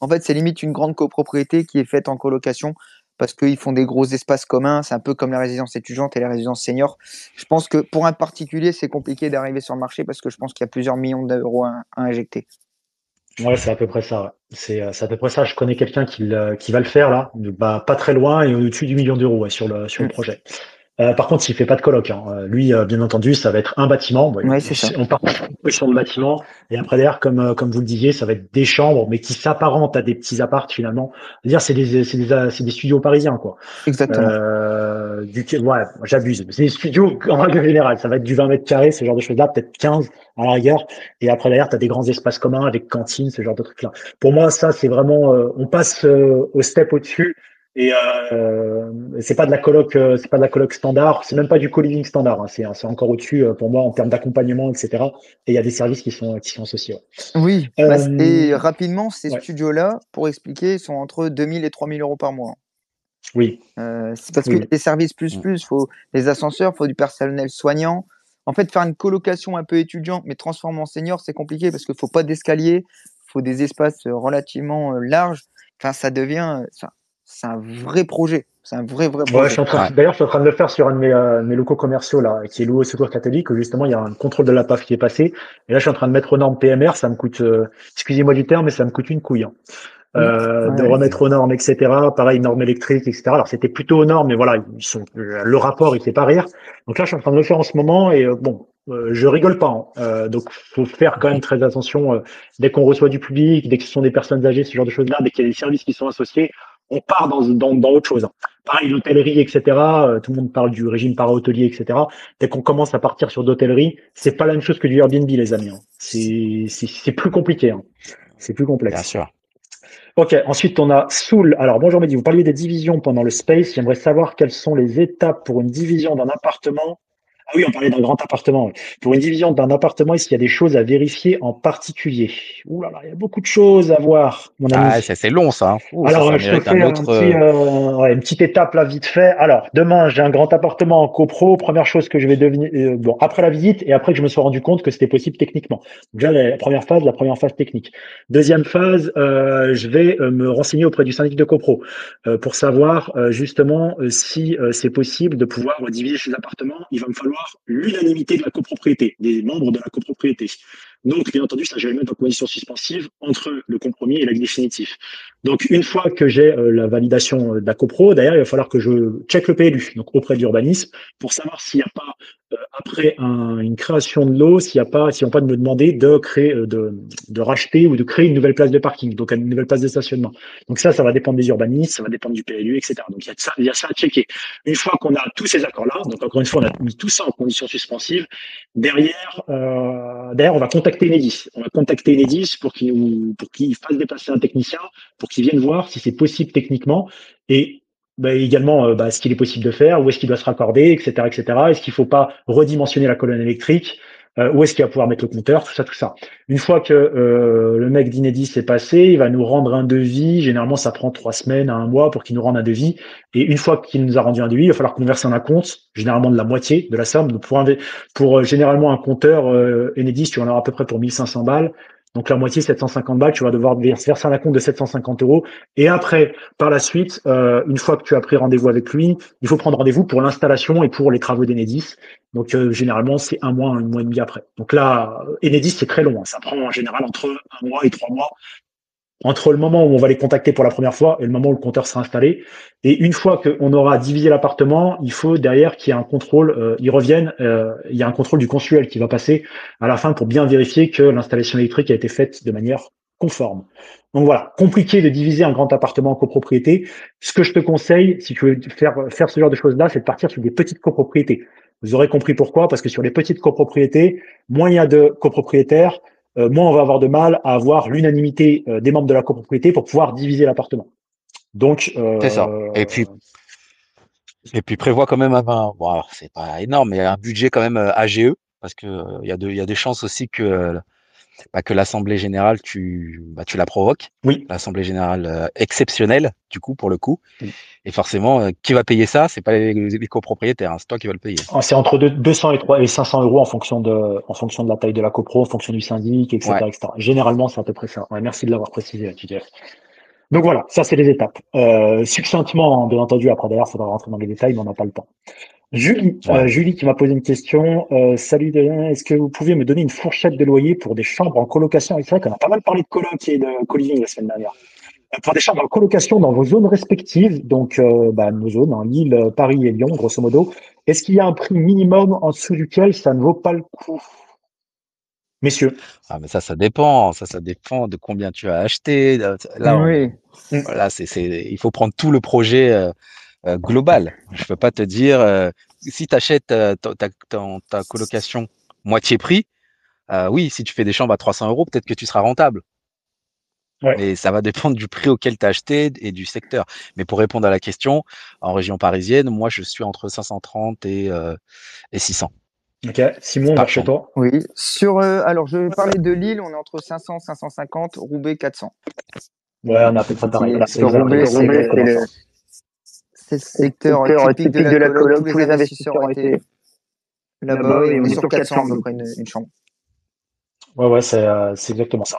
En fait, c'est limite une grande copropriété qui est faite en colocation parce qu'ils font des gros espaces communs. C'est un peu comme la résidence étudiante et la résidence senior. Je pense que pour un particulier, c'est compliqué d'arriver sur le marché parce que je pense qu'il y a plusieurs millions d'euros à injecter. Ouais, c'est à peu près ça. C'est à peu près ça. Je connais quelqu'un qui va le faire là, pas très loin et au-dessus du million d'euros, ouais, sur le projet. Par contre, il fait pas de coloc. Hein. Lui, bien entendu, ça va être un bâtiment. Bon, ouais, on part sur le bâtiment et après derrière, comme vous le disiez, ça va être des chambres, mais qui s'apparentent à des petits apparts finalement. C'est-à-dire, c'est des studios parisiens, quoi. Exactement. Ouais, j'abuse. C'est des studios en règle générale. Ça va être du 20 mètres carrés, ce genre de choses-là, peut-être 15 à la rigueur. Et après derrière, t'as des grands espaces communs avec cantines, ce genre de trucs-là. Pour moi, ça, c'est vraiment, on passe au step au-dessus. Et c'est pas de la coloc, standard, c'est même pas du co-living standard. Hein, c'est encore au-dessus pour moi en termes d'accompagnement, etc. Et il y a des services qui sont associés. Ouais. Oui. Et rapidement, ces studios-là, pour expliquer, sont entre 2000 et 3000 euros par mois. Oui. C'est parce que les services plus, faut des ascenseurs, faut du personnel soignant. En fait, faire une colocation un peu étudiant, mais transformer en senior, c'est compliqué parce qu'il faut pas d'escalier, faut des espaces relativement larges. Enfin, ça devient. C'est un vrai projet. C'est un vrai projet. Ouais, d'ailleurs, je suis en train de le faire sur un de mes locaux commerciaux, là, qui est loué au Secours catholique, où justement, il y a un contrôle de la PAF qui est passé. Et là, je suis en train de mettre aux normes PMR. Ça me coûte, excusez-moi du terme, mais ça me coûte une couille. Hein. De remettre aux normes, etc. Pareil, normes électriques, etc. Alors, c'était plutôt aux normes, mais voilà, le rapport, il fait pas rire. Donc là, je suis en train de le faire en ce moment. Et je rigole pas. Hein. Donc, faut faire quand même très attention. Dès qu'on reçoit du public, dès que ce sont des personnes âgées, ce genre de choses-là, dès qu'il y a des services qui sont associés, on part dans autre chose. Pareil, l'hôtellerie, etc. Tout le monde parle du régime para-hôtelier, etc. Dès qu'on commence à partir sur d'hôtellerie, c'est pas la même chose que du Airbnb, les amis. Hein. C'est plus compliqué. Hein. C'est plus complexe. Bien sûr. Ok, ensuite, on a Soul. Alors, bonjour Mehdi, vous parliez des divisions pendant le space. J'aimerais savoir quelles sont les étapes pour une division d'un appartement. Ah oui, on parlait d'un grand appartement. Pour une division d'un appartement, est-ce qu'il y a des choses à vérifier en particulier? Ouh là là, il y a beaucoup de choses à voir, mon ami. Ah, c'est long, ça. Hein. Ouh, alors, ça, je te fais une petite étape, là, vite fait. Alors, demain, j'ai un grand appartement en copro. Première chose que je vais devenir, après la visite et après que je me sois rendu compte que c'était possible techniquement. Déjà, la première phase technique. Deuxième phase, je vais me renseigner auprès du syndic de copro pour savoir, justement, si c'est possible de pouvoir diviser ces appartements. Il va me falloir l'unanimité de la copropriété, des membres de la copropriété. Donc, bien entendu, ça, je vais le mettre en condition suspensive entre le compromis et l'acte définitif. Donc, une fois que j'ai la validation de la copro, d'ailleurs, il va falloir que je check le PLU, donc auprès de l'urbanisme, pour savoir s'il n'y a pas, après une création de lot, s'ils n'ont pas de me demander de créer, de racheter ou de créer une nouvelle place de parking, donc une nouvelle place de stationnement. Donc, ça va dépendre des urbanistes, ça va dépendre du PLU, etc. Donc, il y a ça à checker. Une fois qu'on a tous ces accords-là, donc encore une fois, on a mis tout ça en condition suspensive, derrière, on va contacter Enedis. On va contacter Enedis pour qu'il fasse déplacer un technicien, pour qu'il vienne voir si c'est possible techniquement et également ce qu'il est possible de faire, où est-ce qu'il doit se raccorder, etc., etc. Est-ce qu'il ne faut pas redimensionner la colonne électrique, où est-ce qu'il va pouvoir mettre le compteur, tout ça. Une fois que le mec d'Enedis est passé, il va nous rendre un devis. Généralement, ça prend 3 semaines à 1 mois pour qu'il nous rende un devis. Et une fois qu'il nous a rendu un devis, il va falloir qu'on verse un acompte, généralement de la moitié de la somme. Donc pour généralement un compteur Enedis, tu en auras à peu près pour 1500 balles. Donc la moitié, 750 balles, tu vas devoir verser un acompte de 750 euros. Et après, par la suite, une fois que tu as pris rendez-vous avec lui, il faut prendre rendez-vous pour l'installation et pour les travaux d'Enedis. Donc généralement, c'est 1 mois, 1 mois et demi après. Donc là, Enedis, c'est très long. Hein. Ça prend en général entre 1 mois et 3 mois entre le moment où on va les contacter pour la première fois et le moment où le compteur sera installé. Et une fois qu'on aura divisé l'appartement, il faut derrière qu'il y ait un contrôle, ils reviennent, il y a un contrôle du Consuel qui va passer à la fin pour bien vérifier que l'installation électrique a été faite de manière conforme. Donc voilà, compliqué de diviser un grand appartement en copropriété. Ce que je te conseille, si tu veux faire ce genre de choses-là, c'est de partir sur des petites copropriétés. Vous aurez compris pourquoi, parce que sur les petites copropriétés, moins il y a de copropriétaires, moins on va avoir de mal à avoir l'unanimité des membres de la copropriété pour pouvoir diviser l'appartement. Donc, c'est ça. Et puis prévoit quand même bon, alors c'est pas énorme, mais un budget quand même AGE, parce que il y a des chances aussi que l'assemblée générale tu la provoques. Oui. L'assemblée générale exceptionnelle du coup pour le coup. Oui. Et forcément, qui va payer ça? C'est pas les copropriétaires, hein, c'est toi qui vas le payer. C'est entre 200 et 500 euros en fonction de la taille de la copro, en fonction du syndic, etc. Ouais. etc. Généralement, c'est à peu près ça. Ouais, merci de l'avoir précisé, Jeff. Donc voilà, ça c'est les étapes. Succinctement, bien entendu, après d'ailleurs, il faudra rentrer dans les détails, mais on n'a pas le temps. Julie, ouais. Julie qui m'a posé une question. Salut, est-ce que vous pouviez me donner une fourchette de loyer pour des chambres en colocation? C'est vrai qu'on a pas mal parlé de coloc et de co-living la semaine dernière. Pour des chambres en colocation dans vos zones respectives, donc nos zones, hein, Lille, Paris et Lyon, grosso modo, est-ce qu'il y a un prix minimum en dessous duquel ça ne vaut pas le coup, messieurs? Ah, mais ça dépend. Ça dépend de combien tu as acheté. Là, oui. Voilà, il faut prendre tout le projet global. Je peux pas te dire, si tu achètes ta colocation moitié prix, oui, si tu fais des chambres à 300 euros, peut-être que tu seras rentable. Ouais. Mais ça va dépendre du prix auquel tu as acheté et du secteur. Mais pour répondre à la question, en région parisienne, moi, je suis entre 530 et 600. Ok, Simon, marche toi. Oui, alors je vais parler de Lille, on est entre 500, 550, Roubaix, 400. Ouais, on a fait ça pareil. Roubaix, c'est le secteur typique de la coloc. Tous les investisseurs ont été là-bas et on est sur 400 à peu près une chambre. Ouais, c'est exactement ça.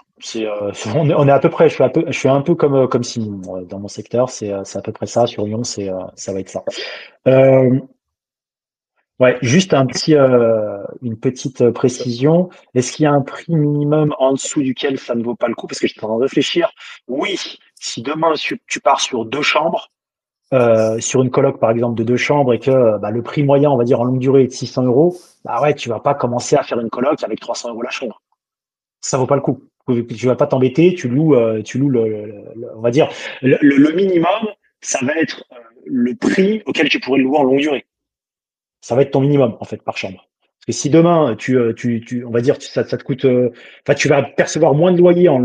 On est à peu près, je suis un peu comme Simon dans mon secteur, c'est à peu près ça. Sur Lyon, ça va être ça. Ouais, juste une petite précision. Est-ce qu'il y a un prix minimum en dessous duquel ça ne vaut pas le coup? Parce que je suis en train de réfléchir. Oui, si demain tu pars sur deux chambres, sur une coloc par exemple de deux chambres et que le prix moyen, on va dire en longue durée, est de 600 euros, bah ouais, tu vas pas commencer à faire une coloc avec 300 euros la chambre. Ça vaut pas le coup. Tu vas pas t'embêter, tu loues on va dire le minimum, ça va être le prix auquel tu pourrais le louer en longue durée. Ça va être ton minimum en fait par chambre. Parce que si demain on va dire ça te coûte, tu vas percevoir moins de loyer en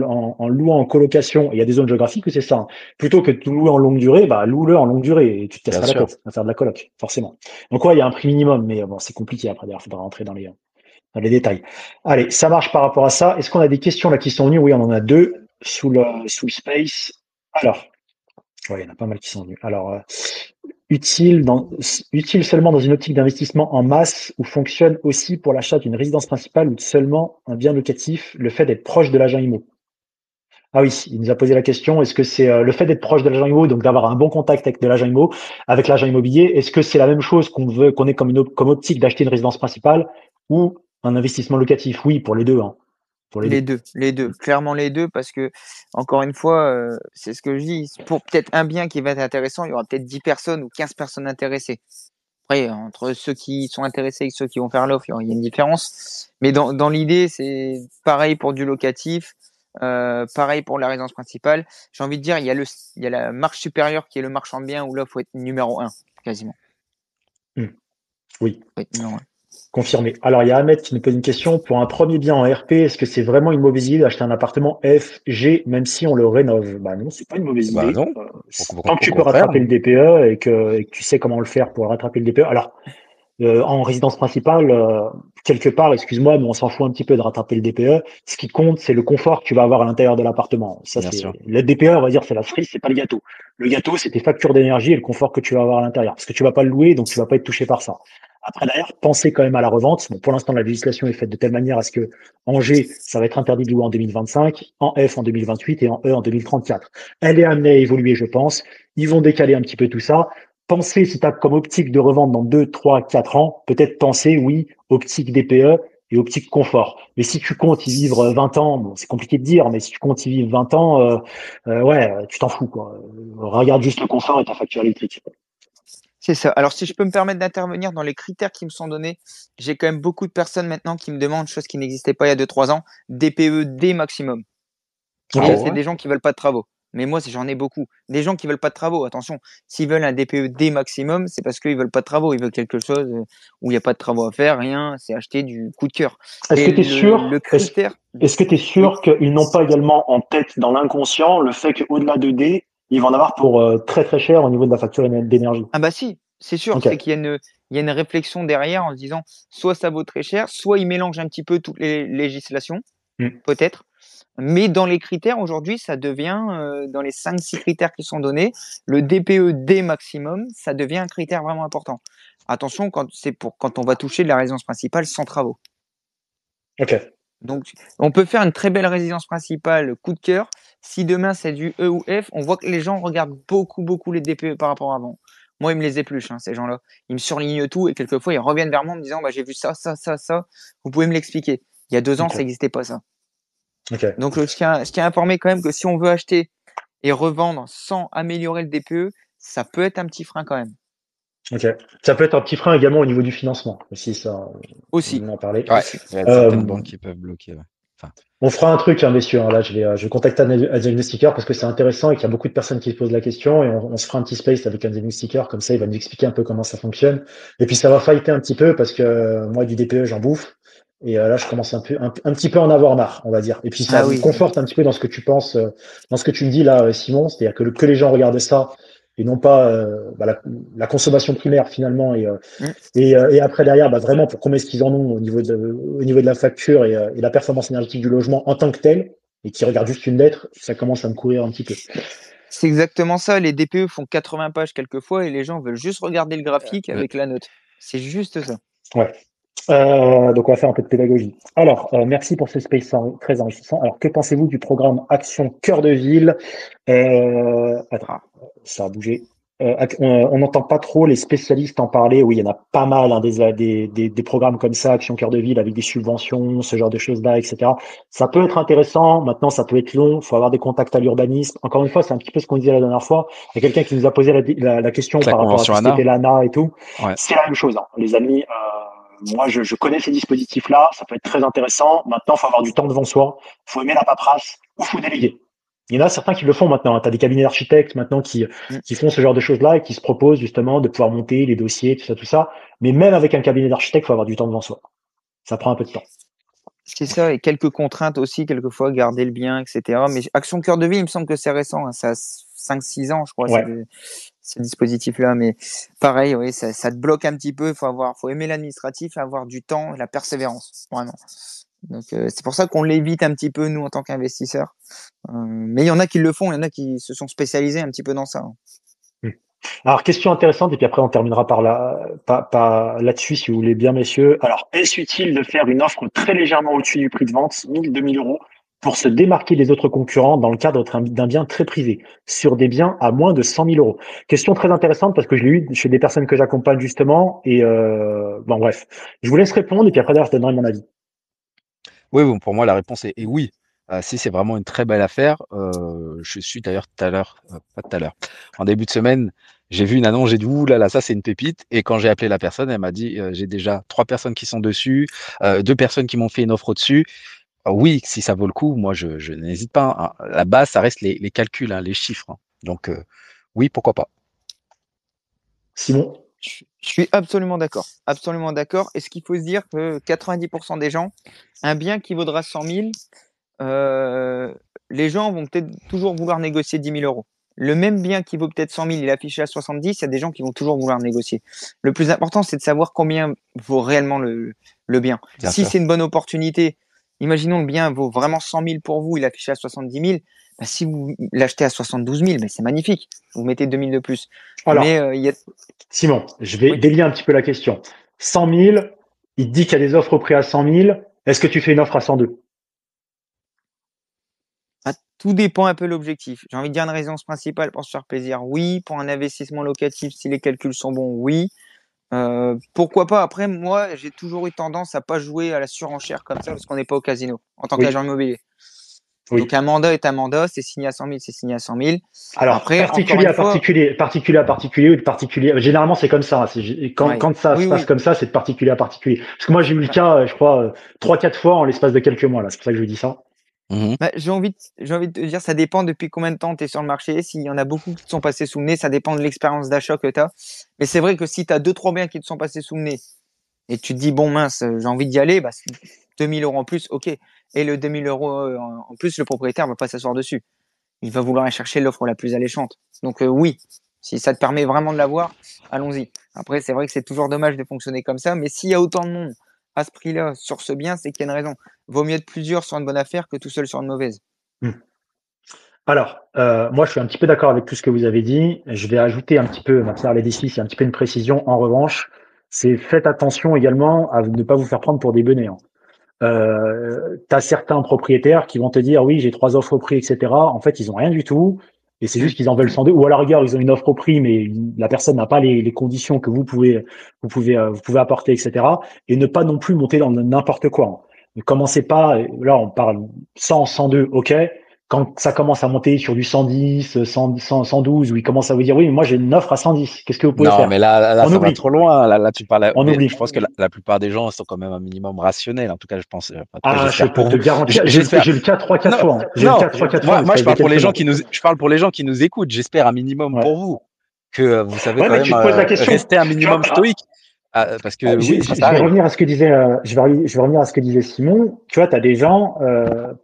louant en colocation. Et il y a des zones géographiques où c'est ça. Hein. Plutôt que de louer en longue durée, loue-le en longue durée et tu te casseras la tête à faire de la coloc forcément. Donc ouais, il y a un prix minimum, mais bon, c'est compliqué après. D'ailleurs, il faudra rentrer dans les détails. Allez, ça marche par rapport à ça. Est-ce qu'on a des questions là qui sont venues? Oui, on en a deux sous le space. Alors, ouais, il y en a pas mal qui sont venues. Alors, utile seulement dans une optique d'investissement en masse ou fonctionne aussi pour l'achat d'une résidence principale ou de seulement un bien locatif, le fait d'être proche de l'agent IMO? Ah oui, il nous a posé la question, est-ce que c'est le fait d'être proche de l'agent IMO, donc d'avoir un bon contact avec l'agent immobilier, est-ce que c'est la même chose qu'on ait comme optique d'acheter une résidence principale ou un investissement locatif? Oui, pour les deux. Hein. Pour les deux, clairement les deux, parce que encore une fois, c'est ce que je dis, pour peut-être un bien qui va être intéressant, il y aura peut-être 10 personnes ou 15 personnes intéressées. Après, entre ceux qui sont intéressés et ceux qui vont faire l'offre, il y a une différence. Mais dans l'idée, c'est pareil pour du locatif, pareil pour la résidence principale. J'ai envie de dire, il y a la marche supérieure qui est le marchand de biens où là, il faut être numéro 1, quasiment. Mmh. Oui, numéro 1. Confirmé. Alors, il y a Ahmed qui nous pose une question. Pour un premier bien en RP, est-ce que c'est vraiment une mauvaise idée d'acheter un appartement F, G, même si on le rénove? Bah non, c'est pas une mauvaise idée. Non. Tant que tu peux rattraper le DPE et que tu sais comment le faire pour rattraper le DPE. Alors, en résidence principale, quelque part, excuse-moi, mais on s'en fout un petit peu de rattraper le DPE. Ce qui compte, c'est le confort que tu vas avoir à l'intérieur de l'appartement. Ça, c'est le DPE, on va dire, c'est la cerise, c'est pas le gâteau. Le gâteau, c'est tes factures d'énergie et le confort que tu vas avoir à l'intérieur, parce que tu vas pas le louer, donc tu vas pas être touché par ça. Après, d'ailleurs, pensez quand même à la revente. Bon, pour l'instant, la législation est faite de telle manière à ce que en G, ça va être interdit de louer en 2025, en F en 2028 et en E en 2034. Elle est amenée à évoluer, je pense. Ils vont décaler un petit peu tout ça. Pensez, si tu as comme optique de revente dans 2, 3, 4 ans, peut-être penser, oui, optique DPE et optique confort. Mais si tu comptes y vivre 20 ans, bon, c'est compliqué de dire, mais si tu comptes y vivre 20 ans, ouais, tu t'en fous, quoi. Regarde juste le confort et ta facture électrique. C'est ça. Alors, si je peux me permettre d'intervenir dans les critères qui me sont donnés, j'ai quand même beaucoup de personnes maintenant qui me demandent, chose qui n'existait pas il y a 2-3 ans, DPE D maximum. Okay, ouais. C'est des gens qui veulent pas de travaux. Mais moi, j'en ai beaucoup. Des gens qui veulent pas de travaux, attention. S'ils veulent un DPE D maximum, c'est parce qu'ils veulent pas de travaux. Ils veulent quelque chose où il n'y a pas de travaux à faire, rien. C'est acheter du coup de cœur. Est-ce que tu es sûr, qu'ils n'ont pas également en tête, dans l'inconscient, le fait qu'au-delà de D, ils vont en avoir pour très très cher au niveau de la facture d'énergie. Ah bah si, c'est sûr, okay. C'est qu'il y a une réflexion derrière en se disant soit ça vaut très cher, soit ils mélangent un petit peu toutes les législations, peut-être. Mais dans les critères, aujourd'hui, ça devient, dans les 5-6 critères qui sont donnés, le DPE D maximum, ça devient un critère vraiment important. Attention, quand on va toucher de la résidence principale sans travaux. Ok. Donc, on peut faire une très belle résidence principale coup de cœur. Si demain, c'est du E ou F, on voit que les gens regardent beaucoup les DPE par rapport à avant. Moi, ils me les épluchent, hein, ces gens-là. Ils me surlignent tout et quelquefois, ils reviennent vers moi en me disant bah, j'ai vu ça. Vous pouvez me l'expliquer. Il y a 2 ans, okay. Ça n'existait pas, ça. Okay. Donc, je tiens à informer quand même que si on veut acheter et revendre sans améliorer le DPE, ça peut être un petit frein quand même. Ok. Ça peut être un petit frein également au niveau du financement. Si ça, aussi. On en parlait. Ouais. Il y a certaines banques qui peuvent bloquer. Ouais. Enfin. On fera un truc, hein, messieurs. Hein. Là, je vais contacter un diagnostiqueur parce que c'est intéressant et qu'il y a beaucoup de personnes qui se posent la question. Et on se fera un petit space avec un diagnostiqueur. Comme ça, il va nous expliquer un peu comment ça fonctionne. Et puis, ça va fighter un petit peu parce que moi, du DPE, j'en bouffe. Et là, je commence un petit peu à en avoir marre, on va dire. Et puis, ça me conforte un petit peu dans ce que tu penses, dans ce que tu me dis là, Simon. C'est-à-dire que les gens regardent ça et non pas la consommation primaire finalement. Et après, derrière, bah, vraiment pour combien est-ce qu'ils en ont au niveau de la facture et la performance énergétique du logement en tant que tel, et qui regardent juste une lettre, ça commence à me courir un petit peu. C'est exactement ça. Les DPE font 80 pages quelquefois et les gens veulent juste regarder le graphique avec la note. C'est juste ça. Ouais. Donc on va faire un peu de pédagogie. Alors merci pour ce space très enrichissant. Alors que pensez-vous du programme Action Cœur de Ville? Attends, ça a bougé. On n'entend pas trop les spécialistes en parler. Oui, il y en a pas mal, hein, des programmes comme ça, Action Cœur de Ville, avec des subventions, ce genre de choses-là, etc. Ça peut être intéressant. Maintenant, ça peut être long. Il faut avoir des contacts à l'urbanisme. Encore une fois, c'est un petit peu ce qu'on disait la dernière fois. Il y a quelqu'un qui nous a posé la question par rapport à ce qu'était l'ANA et tout. Ouais. C'est la même chose, hein, les amis. Moi, je connais ces dispositifs-là, ça peut être très intéressant. Maintenant, il faut avoir du temps devant soi, il faut aimer la paperasse ou il faut déléguer. Il y en a certains qui le font maintenant. Tu as des cabinets d'architectes maintenant qui font ce genre de choses-là et qui se proposent justement de pouvoir monter les dossiers, tout ça. Mais même avec un cabinet d'architecte, il faut avoir du temps devant soi. Ça prend un peu de temps. C'est ça, et quelques contraintes aussi, quelquefois, garder le bien, etc. Mais Action Cœur de Ville, il me semble que c'est récent, hein, ça a 5-6 ans, je crois, ce dispositif-là. Mais pareil, oui, ça te bloque un petit peu. Il faut aimer l'administratif, avoir du temps, la persévérance, vraiment. Donc, c'est pour ça qu'on l'évite un petit peu, nous, en tant qu'investisseurs. Mais il y en a qui le font, il y en a qui se sont spécialisés un petit peu dans ça. Hein. Alors, question intéressante, et puis après, on terminera par là-dessus, si vous voulez bien, messieurs. Alors, est-ce utile de faire une offre très légèrement au-dessus du prix de vente, 1 000, 2 000 euros, pour se démarquer des autres concurrents dans le cadre d'un bien très privé, sur des biens à moins de 100 000 euros? Question très intéressante, parce que je l'ai eu chez des personnes que j'accompagne, justement, et bon, bref. Je vous laisse répondre, et puis après, je donnerai mon avis. Oui, bon, pour moi, la réponse est oui. Si c'est vraiment une très belle affaire, je suis d'ailleurs en début de semaine, j'ai vu une annonce, j'ai dit ouh là là, ça c'est une pépite. Et quand j'ai appelé la personne, elle m'a dit j'ai déjà 3 personnes qui sont dessus, 2 personnes qui m'ont fait une offre au-dessus. Oui, si ça vaut le coup, moi je n'hésite pas. Hein. La base, ça reste les calculs, hein, les chiffres. Hein. Donc oui, pourquoi pas. Simon? Je suis absolument d'accord. Absolument d'accord. Est-ce qu'il faut se dire que 90% des gens, un bien qui vaudra 100 000, les gens vont peut-être toujours vouloir négocier 10 000 euros. Le même bien qui vaut peut-être 100 000, il est affiché à 70, il y a des gens qui vont toujours vouloir négocier. Le plus important, c'est de savoir combien vaut réellement le bien. Bien si c'est une bonne opportunité, imaginons le bien vaut vraiment 100 000 pour vous, il est affiché à 70 000, bah si vous l'achetez à 72 000, bah c'est magnifique, vous mettez 2 000 de plus. Alors, mais, Simon, je vais délier un petit peu la question. 100 000, il dit qu'il y a des offres au prix à 100 000, est-ce que tu fais une offre à 102 ? Tout dépend un peu de l'objectif. J'ai envie de dire une résidence principale pour se faire plaisir, oui. Pour un investissement locatif, si les calculs sont bons, oui. Pourquoi pas. Après, moi, j'ai toujours eu tendance à pas jouer à la surenchère comme ça parce qu'on n'est pas au casino en tant qu'agent immobilier. Oui. Donc, un mandat est un mandat, c'est signé à 100 000, c'est signé à 100 000. Alors, après, particulier à particulier, particulier à particulier ou de particulier. Généralement, c'est comme ça. Quand, quand ça se passe comme ça, c'est de particulier à particulier. Parce que moi, j'ai eu le cas, je crois, 3-4 fois en l'espace de quelques mois. C'est pour ça que je vous dis ça. Bah, j'ai envie de te dire, ça dépend depuis combien de temps tu es sur le marché. S'il y en a beaucoup qui te sont passés sous le nez, ça dépend de l'expérience d'achat que tu as. Mais c'est vrai que si tu as 2-3 biens qui te sont passés sous le nez et tu te dis, bon, mince, j'ai envie d'y aller, bah, 2 000 euros en plus, ok. Et le 2 000 euros en plus, le propriétaire ne va pas s'asseoir dessus. Il va vouloir aller chercher l'offre la plus alléchante. Donc oui, si ça te permet vraiment de l'avoir, allons-y. Après, c'est vrai que c'est toujours dommage de fonctionner comme ça, mais s'il y a autant de monde à ce prix-là sur ce bien, c'est qu'il y a une raison. Vaut mieux être plusieurs sur une bonne affaire que tout seul sur une mauvaise. Alors, moi, je suis un petit peu d'accord avec tout ce que vous avez dit. Je vais ajouter un petit peu, maintenant, les décisions, c'est un petit peu une précision. En revanche, c'est faites attention également à ne pas vous faire prendre pour des baigneurs. T'as certains propriétaires qui vont te dire oui, j'ai 3 offres au prix, etc. En fait, ils ont rien du tout et c'est juste qu'ils en veulent 102. Ou à la rigueur, ils ont une offre au prix, mais la personne n'a pas les conditions que vous pouvez apporter, etc. Et ne pas non plus monter dans n'importe quoi. Ne commencez pas. Là, on parle 100, 102, ok. Quand ça commence à monter sur du 110, 100, 112, où ils commencent à vous dire oui, mais moi j'ai une offre à 110. Qu'est-ce que vous pouvez faire ? Non, mais là ça va trop loin. Là, tu parles. On oublie. Je pense que la plupart des gens sont quand même un minimum rationnels. En tout cas, je pense. Ah, je peux te garantir. J'ai le cas 3-4 fois. Moi, je parle pour les gens qui nous. Je parle pour les gens qui nous écoutent. J'espère un minimum pour vous que vous savez quand même rester un minimum stoïque. Parce que je vais revenir à ce que disait Simon. Tu vois, tu as des gens,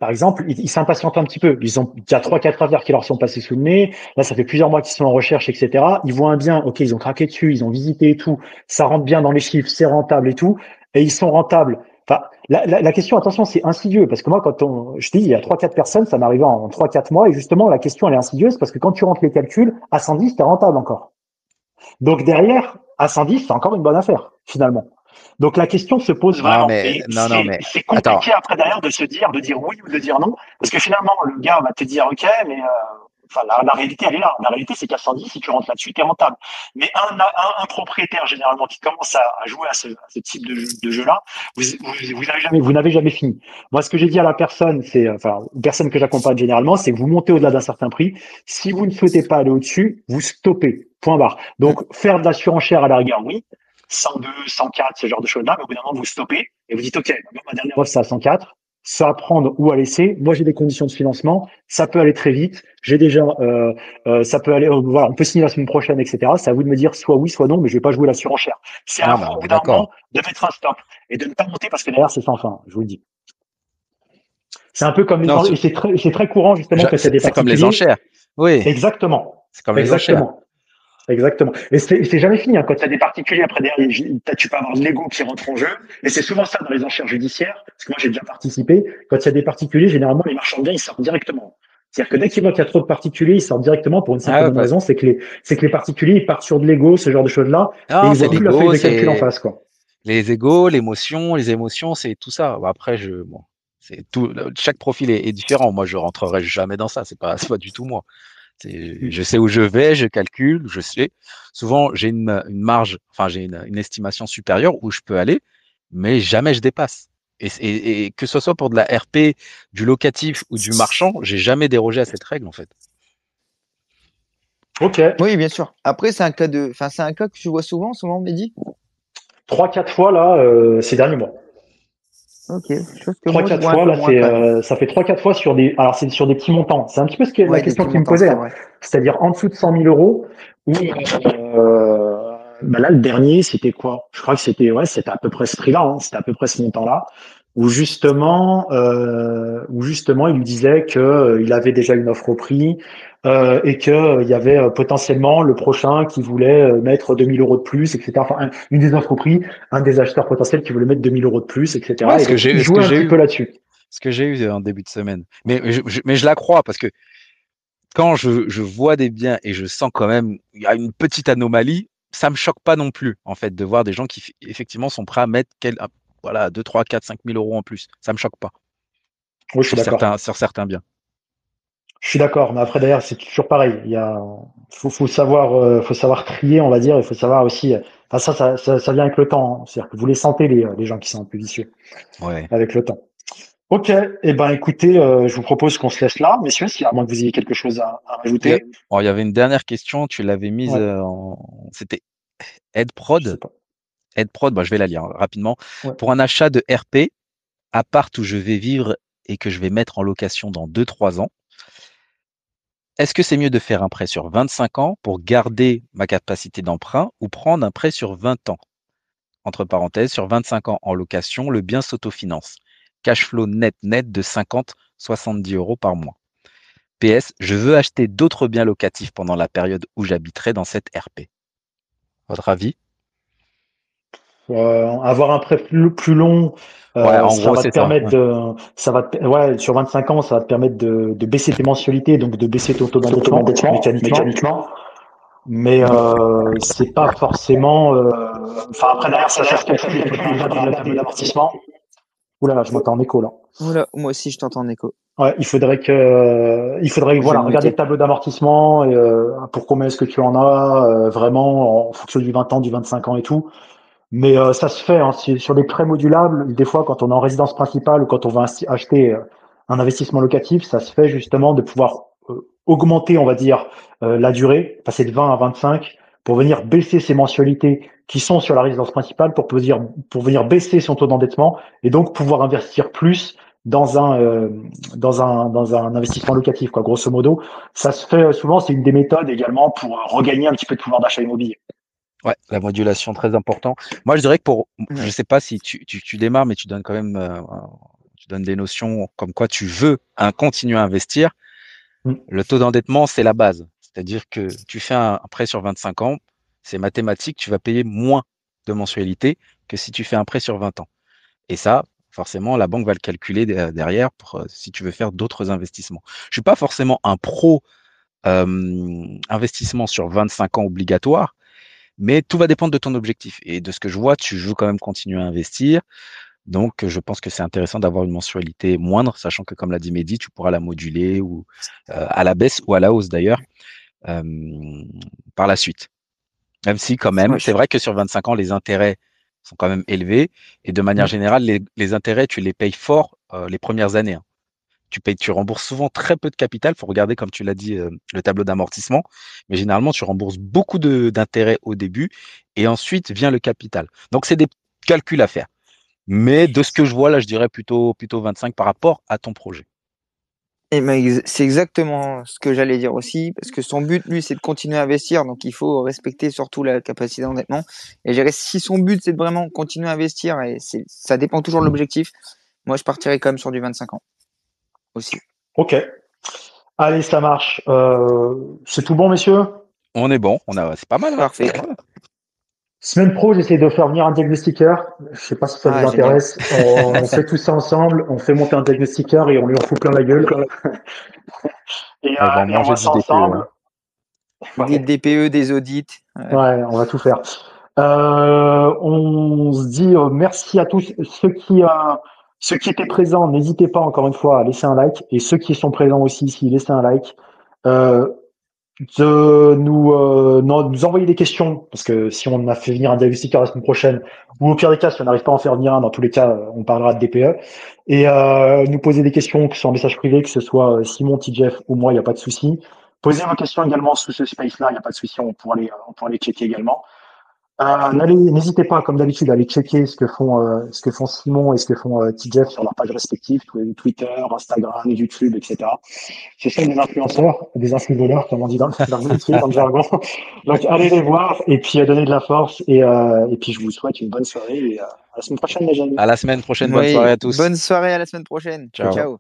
par exemple, ils s'impatientent un petit peu. Ils ont, il y a 3-4 affaires qui leur sont passées sous le nez. Là, ça fait plusieurs mois qu'ils sont en recherche, etc. Ils voient un bien, ok, ils ont craqué dessus, ils ont visité et tout. Ça rentre bien dans les chiffres, c'est rentable et tout. Et ils sont rentables. Enfin, la question, attention, c'est insidieux. Parce que moi, je dis, il y a 3-4 personnes, ça m'arrive en 3-4 mois. Et justement, la question, elle est insidieuse parce que quand tu rentres les calculs, à 110, t'es rentable encore. Donc derrière, à 110, c'est encore une bonne affaire, finalement. Donc, la question se pose vraiment. Mais c'est compliqué après derrière de se dire, de dire oui ou de dire non. Parce que finalement, le gars va te dire, OK, mais, enfin, la réalité, elle est là. La réalité, c'est qu'à 110, si tu rentres là-dessus, t'es rentable. Mais un propriétaire, généralement, qui commence à jouer à ce type de jeu-là, vous n'avez jamais fini. Moi, ce que j'ai dit à la personne, personne que j'accompagne généralement, c'est que vous montez au-delà d'un certain prix. Si vous ne souhaitez pas aller au-dessus, vous stoppez. Point barre. Donc, faire de la surenchère à la rigueur, oui. 102, 104, ce genre de choses-là. Mais au bout d'un moment, vous stoppez et vous dites, OK, ma dernière offre, c'est à 104. Ça à prendre ou à laisser. Moi, j'ai des conditions de financement. Ça peut aller très vite. J'ai déjà, ça peut aller. Voilà, on peut signer la semaine prochaine, etc. C'est à vous de me dire soit oui, soit non, mais je vais pas jouer la surenchère. C'est à vous d'un moment de mettre un stop et de ne pas monter parce que derrière c'est sans fin. Je vous le dis. C'est un peu comme c'est très courant justement que c'est des. C'est comme les enchères. Oui. Exactement. C'est comme les enchères. Exactement. Et c'est jamais fini, hein. Quand tu as des particuliers, après derrière, tu peux avoir de l'ego qui rentre en jeu. Et c'est souvent ça dans les enchères judiciaires, parce que moi, j'ai déjà participé. Quand il y a des particuliers, généralement, les marchands de biens, ils sortent directement. C'est-à-dire que dès qu'ils voient qu'il y a trop de particuliers, ils sortent directement pour une simple raison, c'est que les particuliers, ils partent sur de l'ego, ce genre de choses-là. Et ils ont plus la feuille de calcul en face, quoi. Les égos, les émotions, c'est tout ça. Après, c'est tout, chaque profil est différent. Moi, je rentrerai jamais dans ça. C'est pas du tout moi. Je sais où je vais, je calcule, je sais. Souvent, j'ai une marge, enfin, j'ai une estimation supérieure où je peux aller, mais jamais je dépasse. Et que ce soit pour de la RP, du locatif ou du marchand, j'ai jamais dérogé à cette règle, en fait. Ok. Oui, bien sûr. Après, c'est un cas que tu vois souvent, Mehdi ? 3-4 fois, là, ces derniers mois. Ok. 3-4 fois, là, ça fait 3-4 fois sur des. Alors, c'est sur des petits montants. C'est un petit peu la question qu'ils me posaient. C'est-à-dire en dessous de 100 000 euros. Où, bah là, le dernier, c'était quoi ? Je crois que c'était à peu près ce prix-là. Hein, c'était à peu près ce montant-là. Où justement, il me disait que il avait déjà une offre au prix et que il y avait potentiellement le prochain qui voulait mettre 2000 euros de plus, etc. Enfin, une des offres au prix, un des acheteurs potentiels qui voulait mettre 2000 euros de plus, etc. Ouais, ce que j'ai eu un peu là-dessus. Ce que j'ai eu en début de semaine. Mais je la crois parce que quand je vois des biens et je sens quand même il y a une petite anomalie, ça me choque pas non plus en fait de voir des gens qui effectivement sont prêts à mettre 2, 3, 4, 5 000 euros en plus. Ça ne me choque pas. Oui, je suis d'accord. Sur certains biens. Je suis d'accord. Mais après, d'ailleurs, c'est toujours pareil. Il faut savoir trier, on va dire. Il faut savoir aussi Enfin, ça vient avec le temps. Hein. C'est-à-dire que vous les sentez, les gens qui sont plus vicieux. Ouais. Avec le temps. Ok. Eh ben, écoutez, je vous propose qu'on se laisse là, messieurs, si à moins que vous ayez quelque chose à rajouter. Il y avait une dernière question. Tu l'avais mise C'était EdProd. EdProd, je vais la lire rapidement. Ouais. Pour un achat de RP, appart où je vais vivre et que je vais mettre en location dans 2-3 ans, est-ce que c'est mieux de faire un prêt sur 25 ans pour garder ma capacité d'emprunt ou prendre un prêt sur 20 ans? Entre parenthèses, sur 25 ans en location, le bien s'autofinance. Cash flow net de 50-70 € par mois. PS, je veux acheter d'autres biens locatifs pendant la période où j'habiterai dans cette RP. Votre avis? Avoir un prêt plus long, sur 25 ans, ça va te permettre de baisser tes mensualités, donc de baisser ton taux d'endettement mécaniquement. Mais c'est pas forcément. Enfin, après derrière, ça cherche d'amortissement. Oula, là, je m'entends en écho là. Oula, moi aussi, je t'entends en écho. Ouais, il faudrait que voilà, regarder le tableau d'amortissement et pour combien est-ce que tu en as vraiment en fonction du 20 ans, du 25 ans et tout. Mais ça se fait, hein, sur des prêts modulables, des fois quand on est en résidence principale ou quand on va acheter un investissement locatif, ça se fait justement de pouvoir augmenter, on va dire, la durée, passer de 20 à 25 pour venir baisser ses mensualités qui sont sur la résidence principale pour venir baisser son taux d'endettement et donc pouvoir investir plus dans un investissement locatif, quoi, grosso modo. Ça se fait souvent, c'est une des méthodes également pour regagner un petit peu de pouvoir d'achat immobilier. Ouais, la modulation très important. Moi, je dirais que je sais pas si tu démarres, mais tu donnes quand même, tu donnes des notions comme quoi tu veux continuer à investir. Le taux d'endettement, c'est la base. C'est-à-dire que tu fais un prêt sur 25 ans, c'est mathématique, tu vas payer moins de mensualité que si tu fais un prêt sur 20 ans. Et ça, forcément, la banque va le calculer derrière pour si tu veux faire d'autres investissements. Je suis pas forcément un pro investissement sur 25 ans obligatoire. Mais tout va dépendre de ton objectif. Et de ce que je vois, tu veux quand même continuer à investir. Donc, je pense que c'est intéressant d'avoir une mensualité moindre, sachant que, comme l'a dit Mehdi, tu pourras la moduler ou à la baisse ou à la hausse d'ailleurs par la suite. Même si, quand même, c'est vrai que sur 25 ans, les intérêts sont quand même élevés. Et de manière générale, les intérêts, tu les payes fort les premières années. Hein. Tu rembourses souvent très peu de capital. Il faut regarder, comme tu l'as dit, le tableau d'amortissement. Mais généralement, tu rembourses beaucoup d'intérêts au début et ensuite vient le capital. Donc, c'est des calculs à faire. Mais de ce que je vois, là, je dirais plutôt 25 par rapport à ton projet. Eh ben, c'est exactement ce que j'allais dire aussi, parce que son but, lui, c'est de continuer à investir. Donc, il faut respecter surtout la capacité d'endettement. Et je dirais, si son but, c'est de vraiment continuer à investir, et ça dépend toujours de l'objectif, moi, je partirais quand même sur du 25 ans. Aussi. Ok. Allez, ça marche. C'est tout bon, messieurs? On est bon. C'est pas mal. Parfait. Semaine pro, j'essaie de faire venir un diagnostiqueur. Je sais pas si ça vous intéresse. On fait tout ça ensemble. On fait monter un diagnostiqueur et on lui en fout plein la gueule. Et on va ça ensemble. Des DPE, des audits. Ouais, on va tout faire. On se dit merci à tous ceux qui étaient présents, n'hésitez pas encore une fois à laisser un like. Et ceux qui sont présents aussi ici, laissez un like. Nous envoyer des questions, parce que si on a fait venir un diagnostiqueur la semaine prochaine, ou au pire des cas, si on n'arrive pas à en faire venir un, dans tous les cas, on parlera de DPE. Et nous poser des questions, que ce soit en message privé, que ce soit Simon, Jeff ou moi, il n'y a pas de souci. Posez vos questions également sous ce space-là, il n'y a pas de souci, on pourra les checker également. N'hésitez pas, comme d'habitude, à aller checker ce que font Simon et ce que font TJF sur leurs pages respectives, Twitter, Instagram, YouTube, etc. Ce sont des influenceurs, des influenceurs, comme on dit dans le jargon. Donc, allez les voir et puis donnez de la force. Et puis, je vous souhaite une bonne soirée et à la semaine prochaine, les jeunes. À la semaine prochaine, bonne soirée à tous. Bonne soirée à la semaine prochaine. Ciao. Ciao.